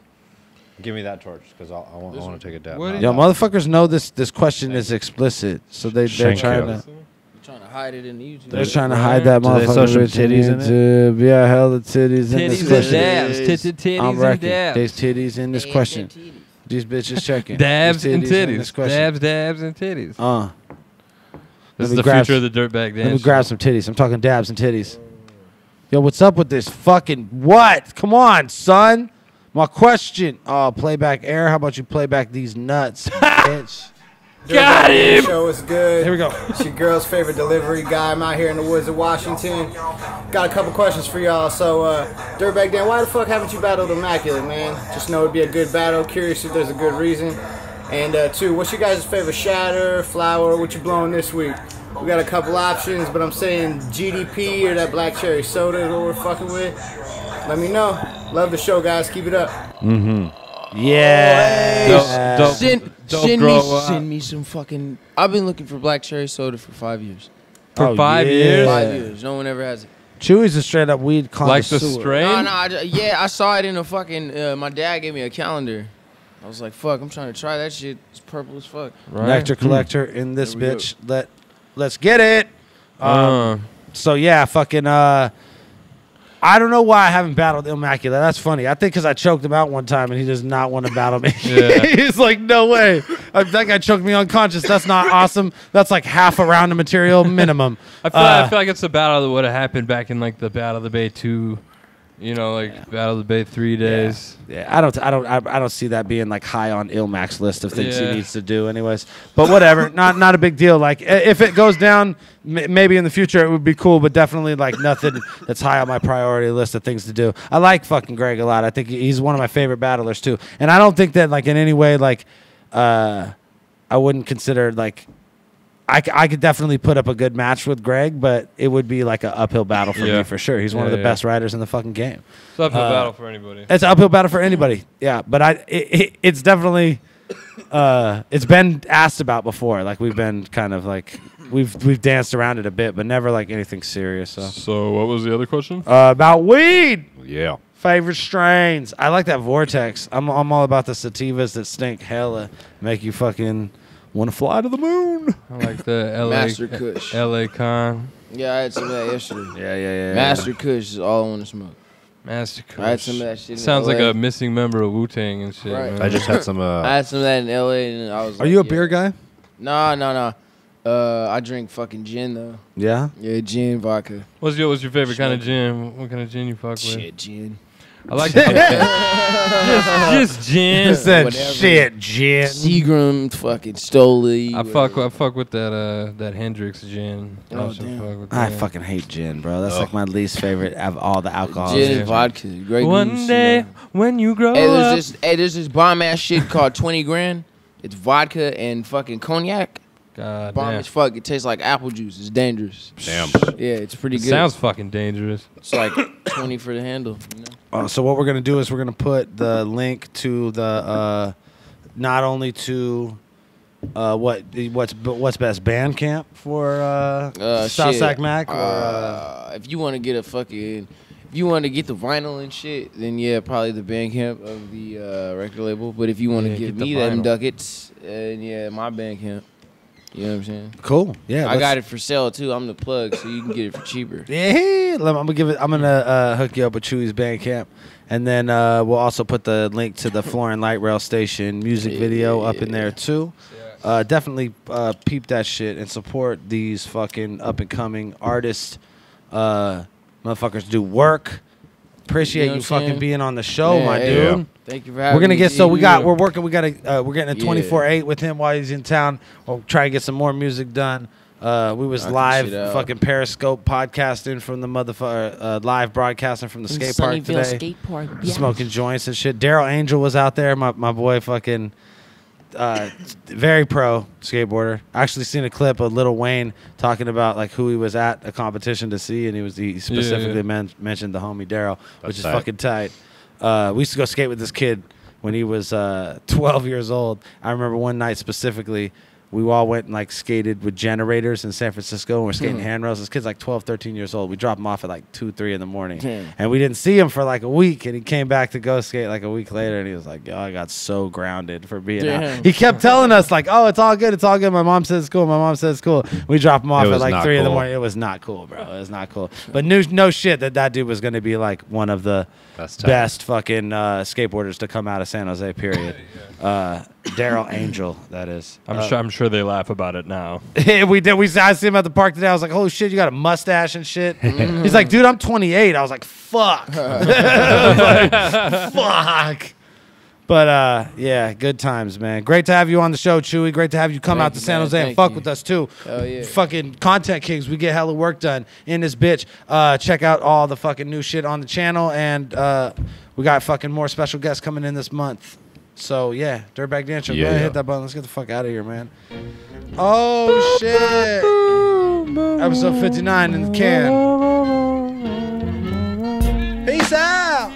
Give me that torch because I want, I want to take a dab. Yo, motherfuckers know this. This question Thank is explicit, so they they're Thank trying you. to. Trying to hide it in the YouTube. They're trying to hide that motherfucker with titties in YouTube. Yeah, hella titties in this question. Titties and dabs. Titties and dabs. There's titties in this question. These bitches checking. Dabs and titties. Dabs, dabs, and titties. Uh. This is the future of the Dirtbag Dan Show. Let me grab some titties. I'm talking dabs and titties. Yo, what's up with this fucking what? Come on, son. My question. Oh, playback air. How about you play back these nuts, bitch? Got him! The show is good. Here we go. It's your girl's favorite delivery guy. I'm out here in the woods of Washington. Got a couple questions for y'all. So, uh, Dirtbag Dan, why the fuck haven't you battled Immaculate, man? Just know it'd be a good battle. Curious if there's a good reason. And, uh, two, what's your guys' favorite shatter, flower, what you blowing this week? We got a couple options, but I'm saying G D P or that black cherry soda is what we're fucking with. Let me know. Love the show, guys. Keep it up. Mm-hmm. Yeah. Dope, dope. Sin Don't send me, send me some fucking. I've been looking for black cherry soda for five years. For oh, five yeah. years? Five years. No one ever has it. Chewy's a straight up weed connoisseur. Like the strain? No, no. I, yeah, I saw it in a fucking. Uh, my dad gave me a calendar. I was like, fuck, I'm trying to try that shit. It's purple as fuck. Right? Nectar collector mm. in this bitch. Go. Let, let's get it. Um, uh. So yeah, fucking. Uh, I don't know why I haven't battled Illmac. That's funny. I think because I choked him out one time and he does not want to battle me. Yeah. He's like, no way. That guy choked me unconscious. That's not awesome. That's like half a round of material minimum. I, feel uh, like, I feel like it's a battle that would have happened back in like the Battle of the Bay two, you know, like yeah. Battle of the Bay three days. Yeah, yeah. I don't, I don't, I, I don't see that being like high on Illmac's list of things yeah. he needs to do, anyways. But whatever, not not a big deal. Like if it goes down. Maybe in the future it would be cool, but definitely like nothing that's high on my priority list of things to do. I like fucking Greg a lot. I think he's one of my favorite battlers too, and I don't think that like in any way like uh, I wouldn't consider like I, I could definitely put up a good match with Greg, but it would be like an uphill battle for yeah. me for sure. He's yeah, one of the yeah. best riders in the fucking game. It's an uphill uh, battle for anybody. It's an uphill battle for anybody. Yeah, but I it, it, it's definitely uh, it's been asked about before. Like we've been kind of like. We've we've danced around it a bit, but never like anything serious. So, so what was the other question? Uh, about weed. Yeah. Favorite strains. I like that Vortex. I'm I'm all about the sativas that stink hella, make you fucking want to fly to the moon. I like the L A Master Kush. L A Con. Yeah, I had some of that yesterday. Yeah, yeah, yeah. Master yeah. Kush is all I want to smoke. Master Kush. I had some of that shit. Sounds like a missing member of Wu Tang and shit. Right. I just had some. Uh, I had some of that in L A and I was. Are like, you a yeah. beer guy? No, no, no. Uh, I drink fucking gin though. Yeah. Yeah, gin, vodka. What's your What's your favorite Smoke. kind of gin? What kind of gin you fuck with? Shit, gin. I like that. just, just gin. Just that shit, gin. Seagram, fucking Stoli. I fuck. Whatever. I fuck with that. Uh, that Hendrix gin. Oh, I, damn. Fuck with that. I fucking hate gin, bro. That's oh. like my least favorite of all the alcohols. Gin and vodka. Great. One news, day you know. when you grow hey, there's up. This, hey, there's this bomb ass shit called Twenty Grand. It's vodka and fucking cognac. God Bomb damn. as fuck. It tastes like apple juice. It's dangerous. Damn. Yeah, it's pretty it good. Sounds fucking dangerous. It's like twenty for the handle. You know? uh, so what we're gonna do is we're gonna put the link to the uh, not only to uh, what what's what's best Bandcamp for uh, uh, South Sac Mac. Or, uh, uh, if you want to get a fucking if you want to get the vinyl and shit, then yeah, probably the Bandcamp of the uh, record label. But if you want to yeah, give me the them ducats, and yeah, my Bandcamp. You know what I'm saying? Cool. Yeah, I got it for sale too. I'm the plug, so you can get it for cheaper. Yeah, I'm gonna give it. I'm gonna uh, hook you up with Chewy's Bandcamp, and then uh, we'll also put the link to the Florin Light Rail Station music yeah, video yeah, up yeah. in there too. Uh, definitely uh, peep that shit and support these fucking up and coming artists. Uh, motherfuckers do work. Appreciate you, know you fucking saying? being on the show, yeah, my yeah. dude. Thank you for having me. We're gonna get so we got we're working we got a uh, we're getting a twenty-four eight yeah. with him while he's in town. We'll try to get some more music done. Uh, we was Knock live fucking Periscope podcasting from the motherfucker uh, live broadcasting from the in skate park today. Skate park, yeah. Smoking joints and shit. Daryl Angel was out there. My my boy fucking uh, very pro skateboarder. I actually seen a clip of Lil Wayne talking about like who he was at a competition to see, and he was he specifically yeah, yeah. Men mentioned the homie Daryl, which is tight. fucking tight. Uh, we used to go skate with this kid when he was uh, twelve years old. I remember one night specifically, we all went and like skated with generators in San Francisco, and we're skating mm. handrails. This kid's like twelve, thirteen years old. We dropped him off at like two, three in the morning. Mm. And we didn't see him for like a week, and he came back to go skate like a week later, and he was like, yo, I got so grounded for being Damn. out. He kept telling us like, oh, it's all good, it's all good. My mom says it's cool, my mom says it's cool. We dropped him off at like three cool. in the morning. It was not cool, bro. It was not cool. But no, no shit that that dude was going to be like one of the best, best fucking uh, skateboarders to come out of San Jose, period. yeah. uh, Daryl Angel, that is. I'm uh, sure. I'm sure they laugh about it now. we did. We I see him at the park today. I was like, "Holy shit, you got a mustache and shit." He's like, "Dude, I'm twenty-eight." I was like, "Fuck, I was like, fuck." But uh, yeah, good times, man. Great to have you on the show, Chewy. Great to have you come Thank out to San man. Jose Thank and fuck you. with us too. Oh yeah. Fucking content kings. We get hella work done in this bitch. Uh, check out all the fucking new shit on the channel, and uh, we got fucking more special guests coming in this month. So, yeah, Dirtbag Dan Show. Yeah, go ahead, yeah. hit that button. Let's get the fuck out of here, man. Oh, shit. Episode fifty-nine in the can. Peace out.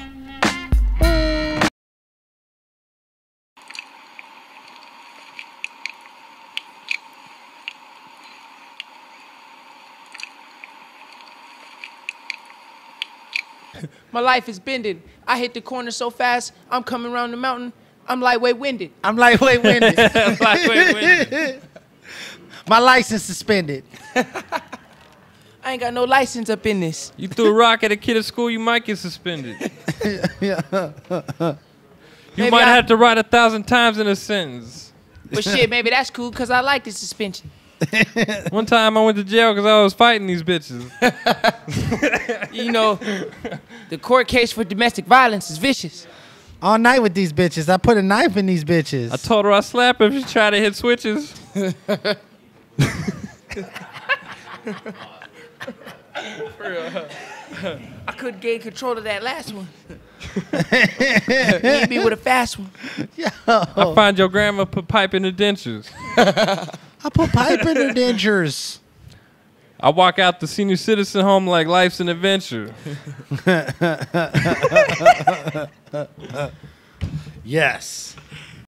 My life is bending. I hit the corner so fast, I'm coming around the mountain. I'm lightweight winded. I'm lightweight winded. I'm lightweight winded. My license suspended. I ain't got no license up in this. You threw a rock at a kid at school, you might get suspended. yeah. You maybe might I... have to write a thousand times in a sentence. But shit, maybe that's cool because I like the suspension. One time I went to jail because I was fighting these bitches. You know, the court case for domestic violence is vicious. All night with these bitches. I put a knife in these bitches. I told her I'd slap her if she tried to hit switches. For real. I couldn't gain control of that last one. Hit me with a fast one. Yo. I find your grandma put pipe in her dentures. I put pipe in her dentures. I walk out the senior citizen home like life's an adventure. Yes.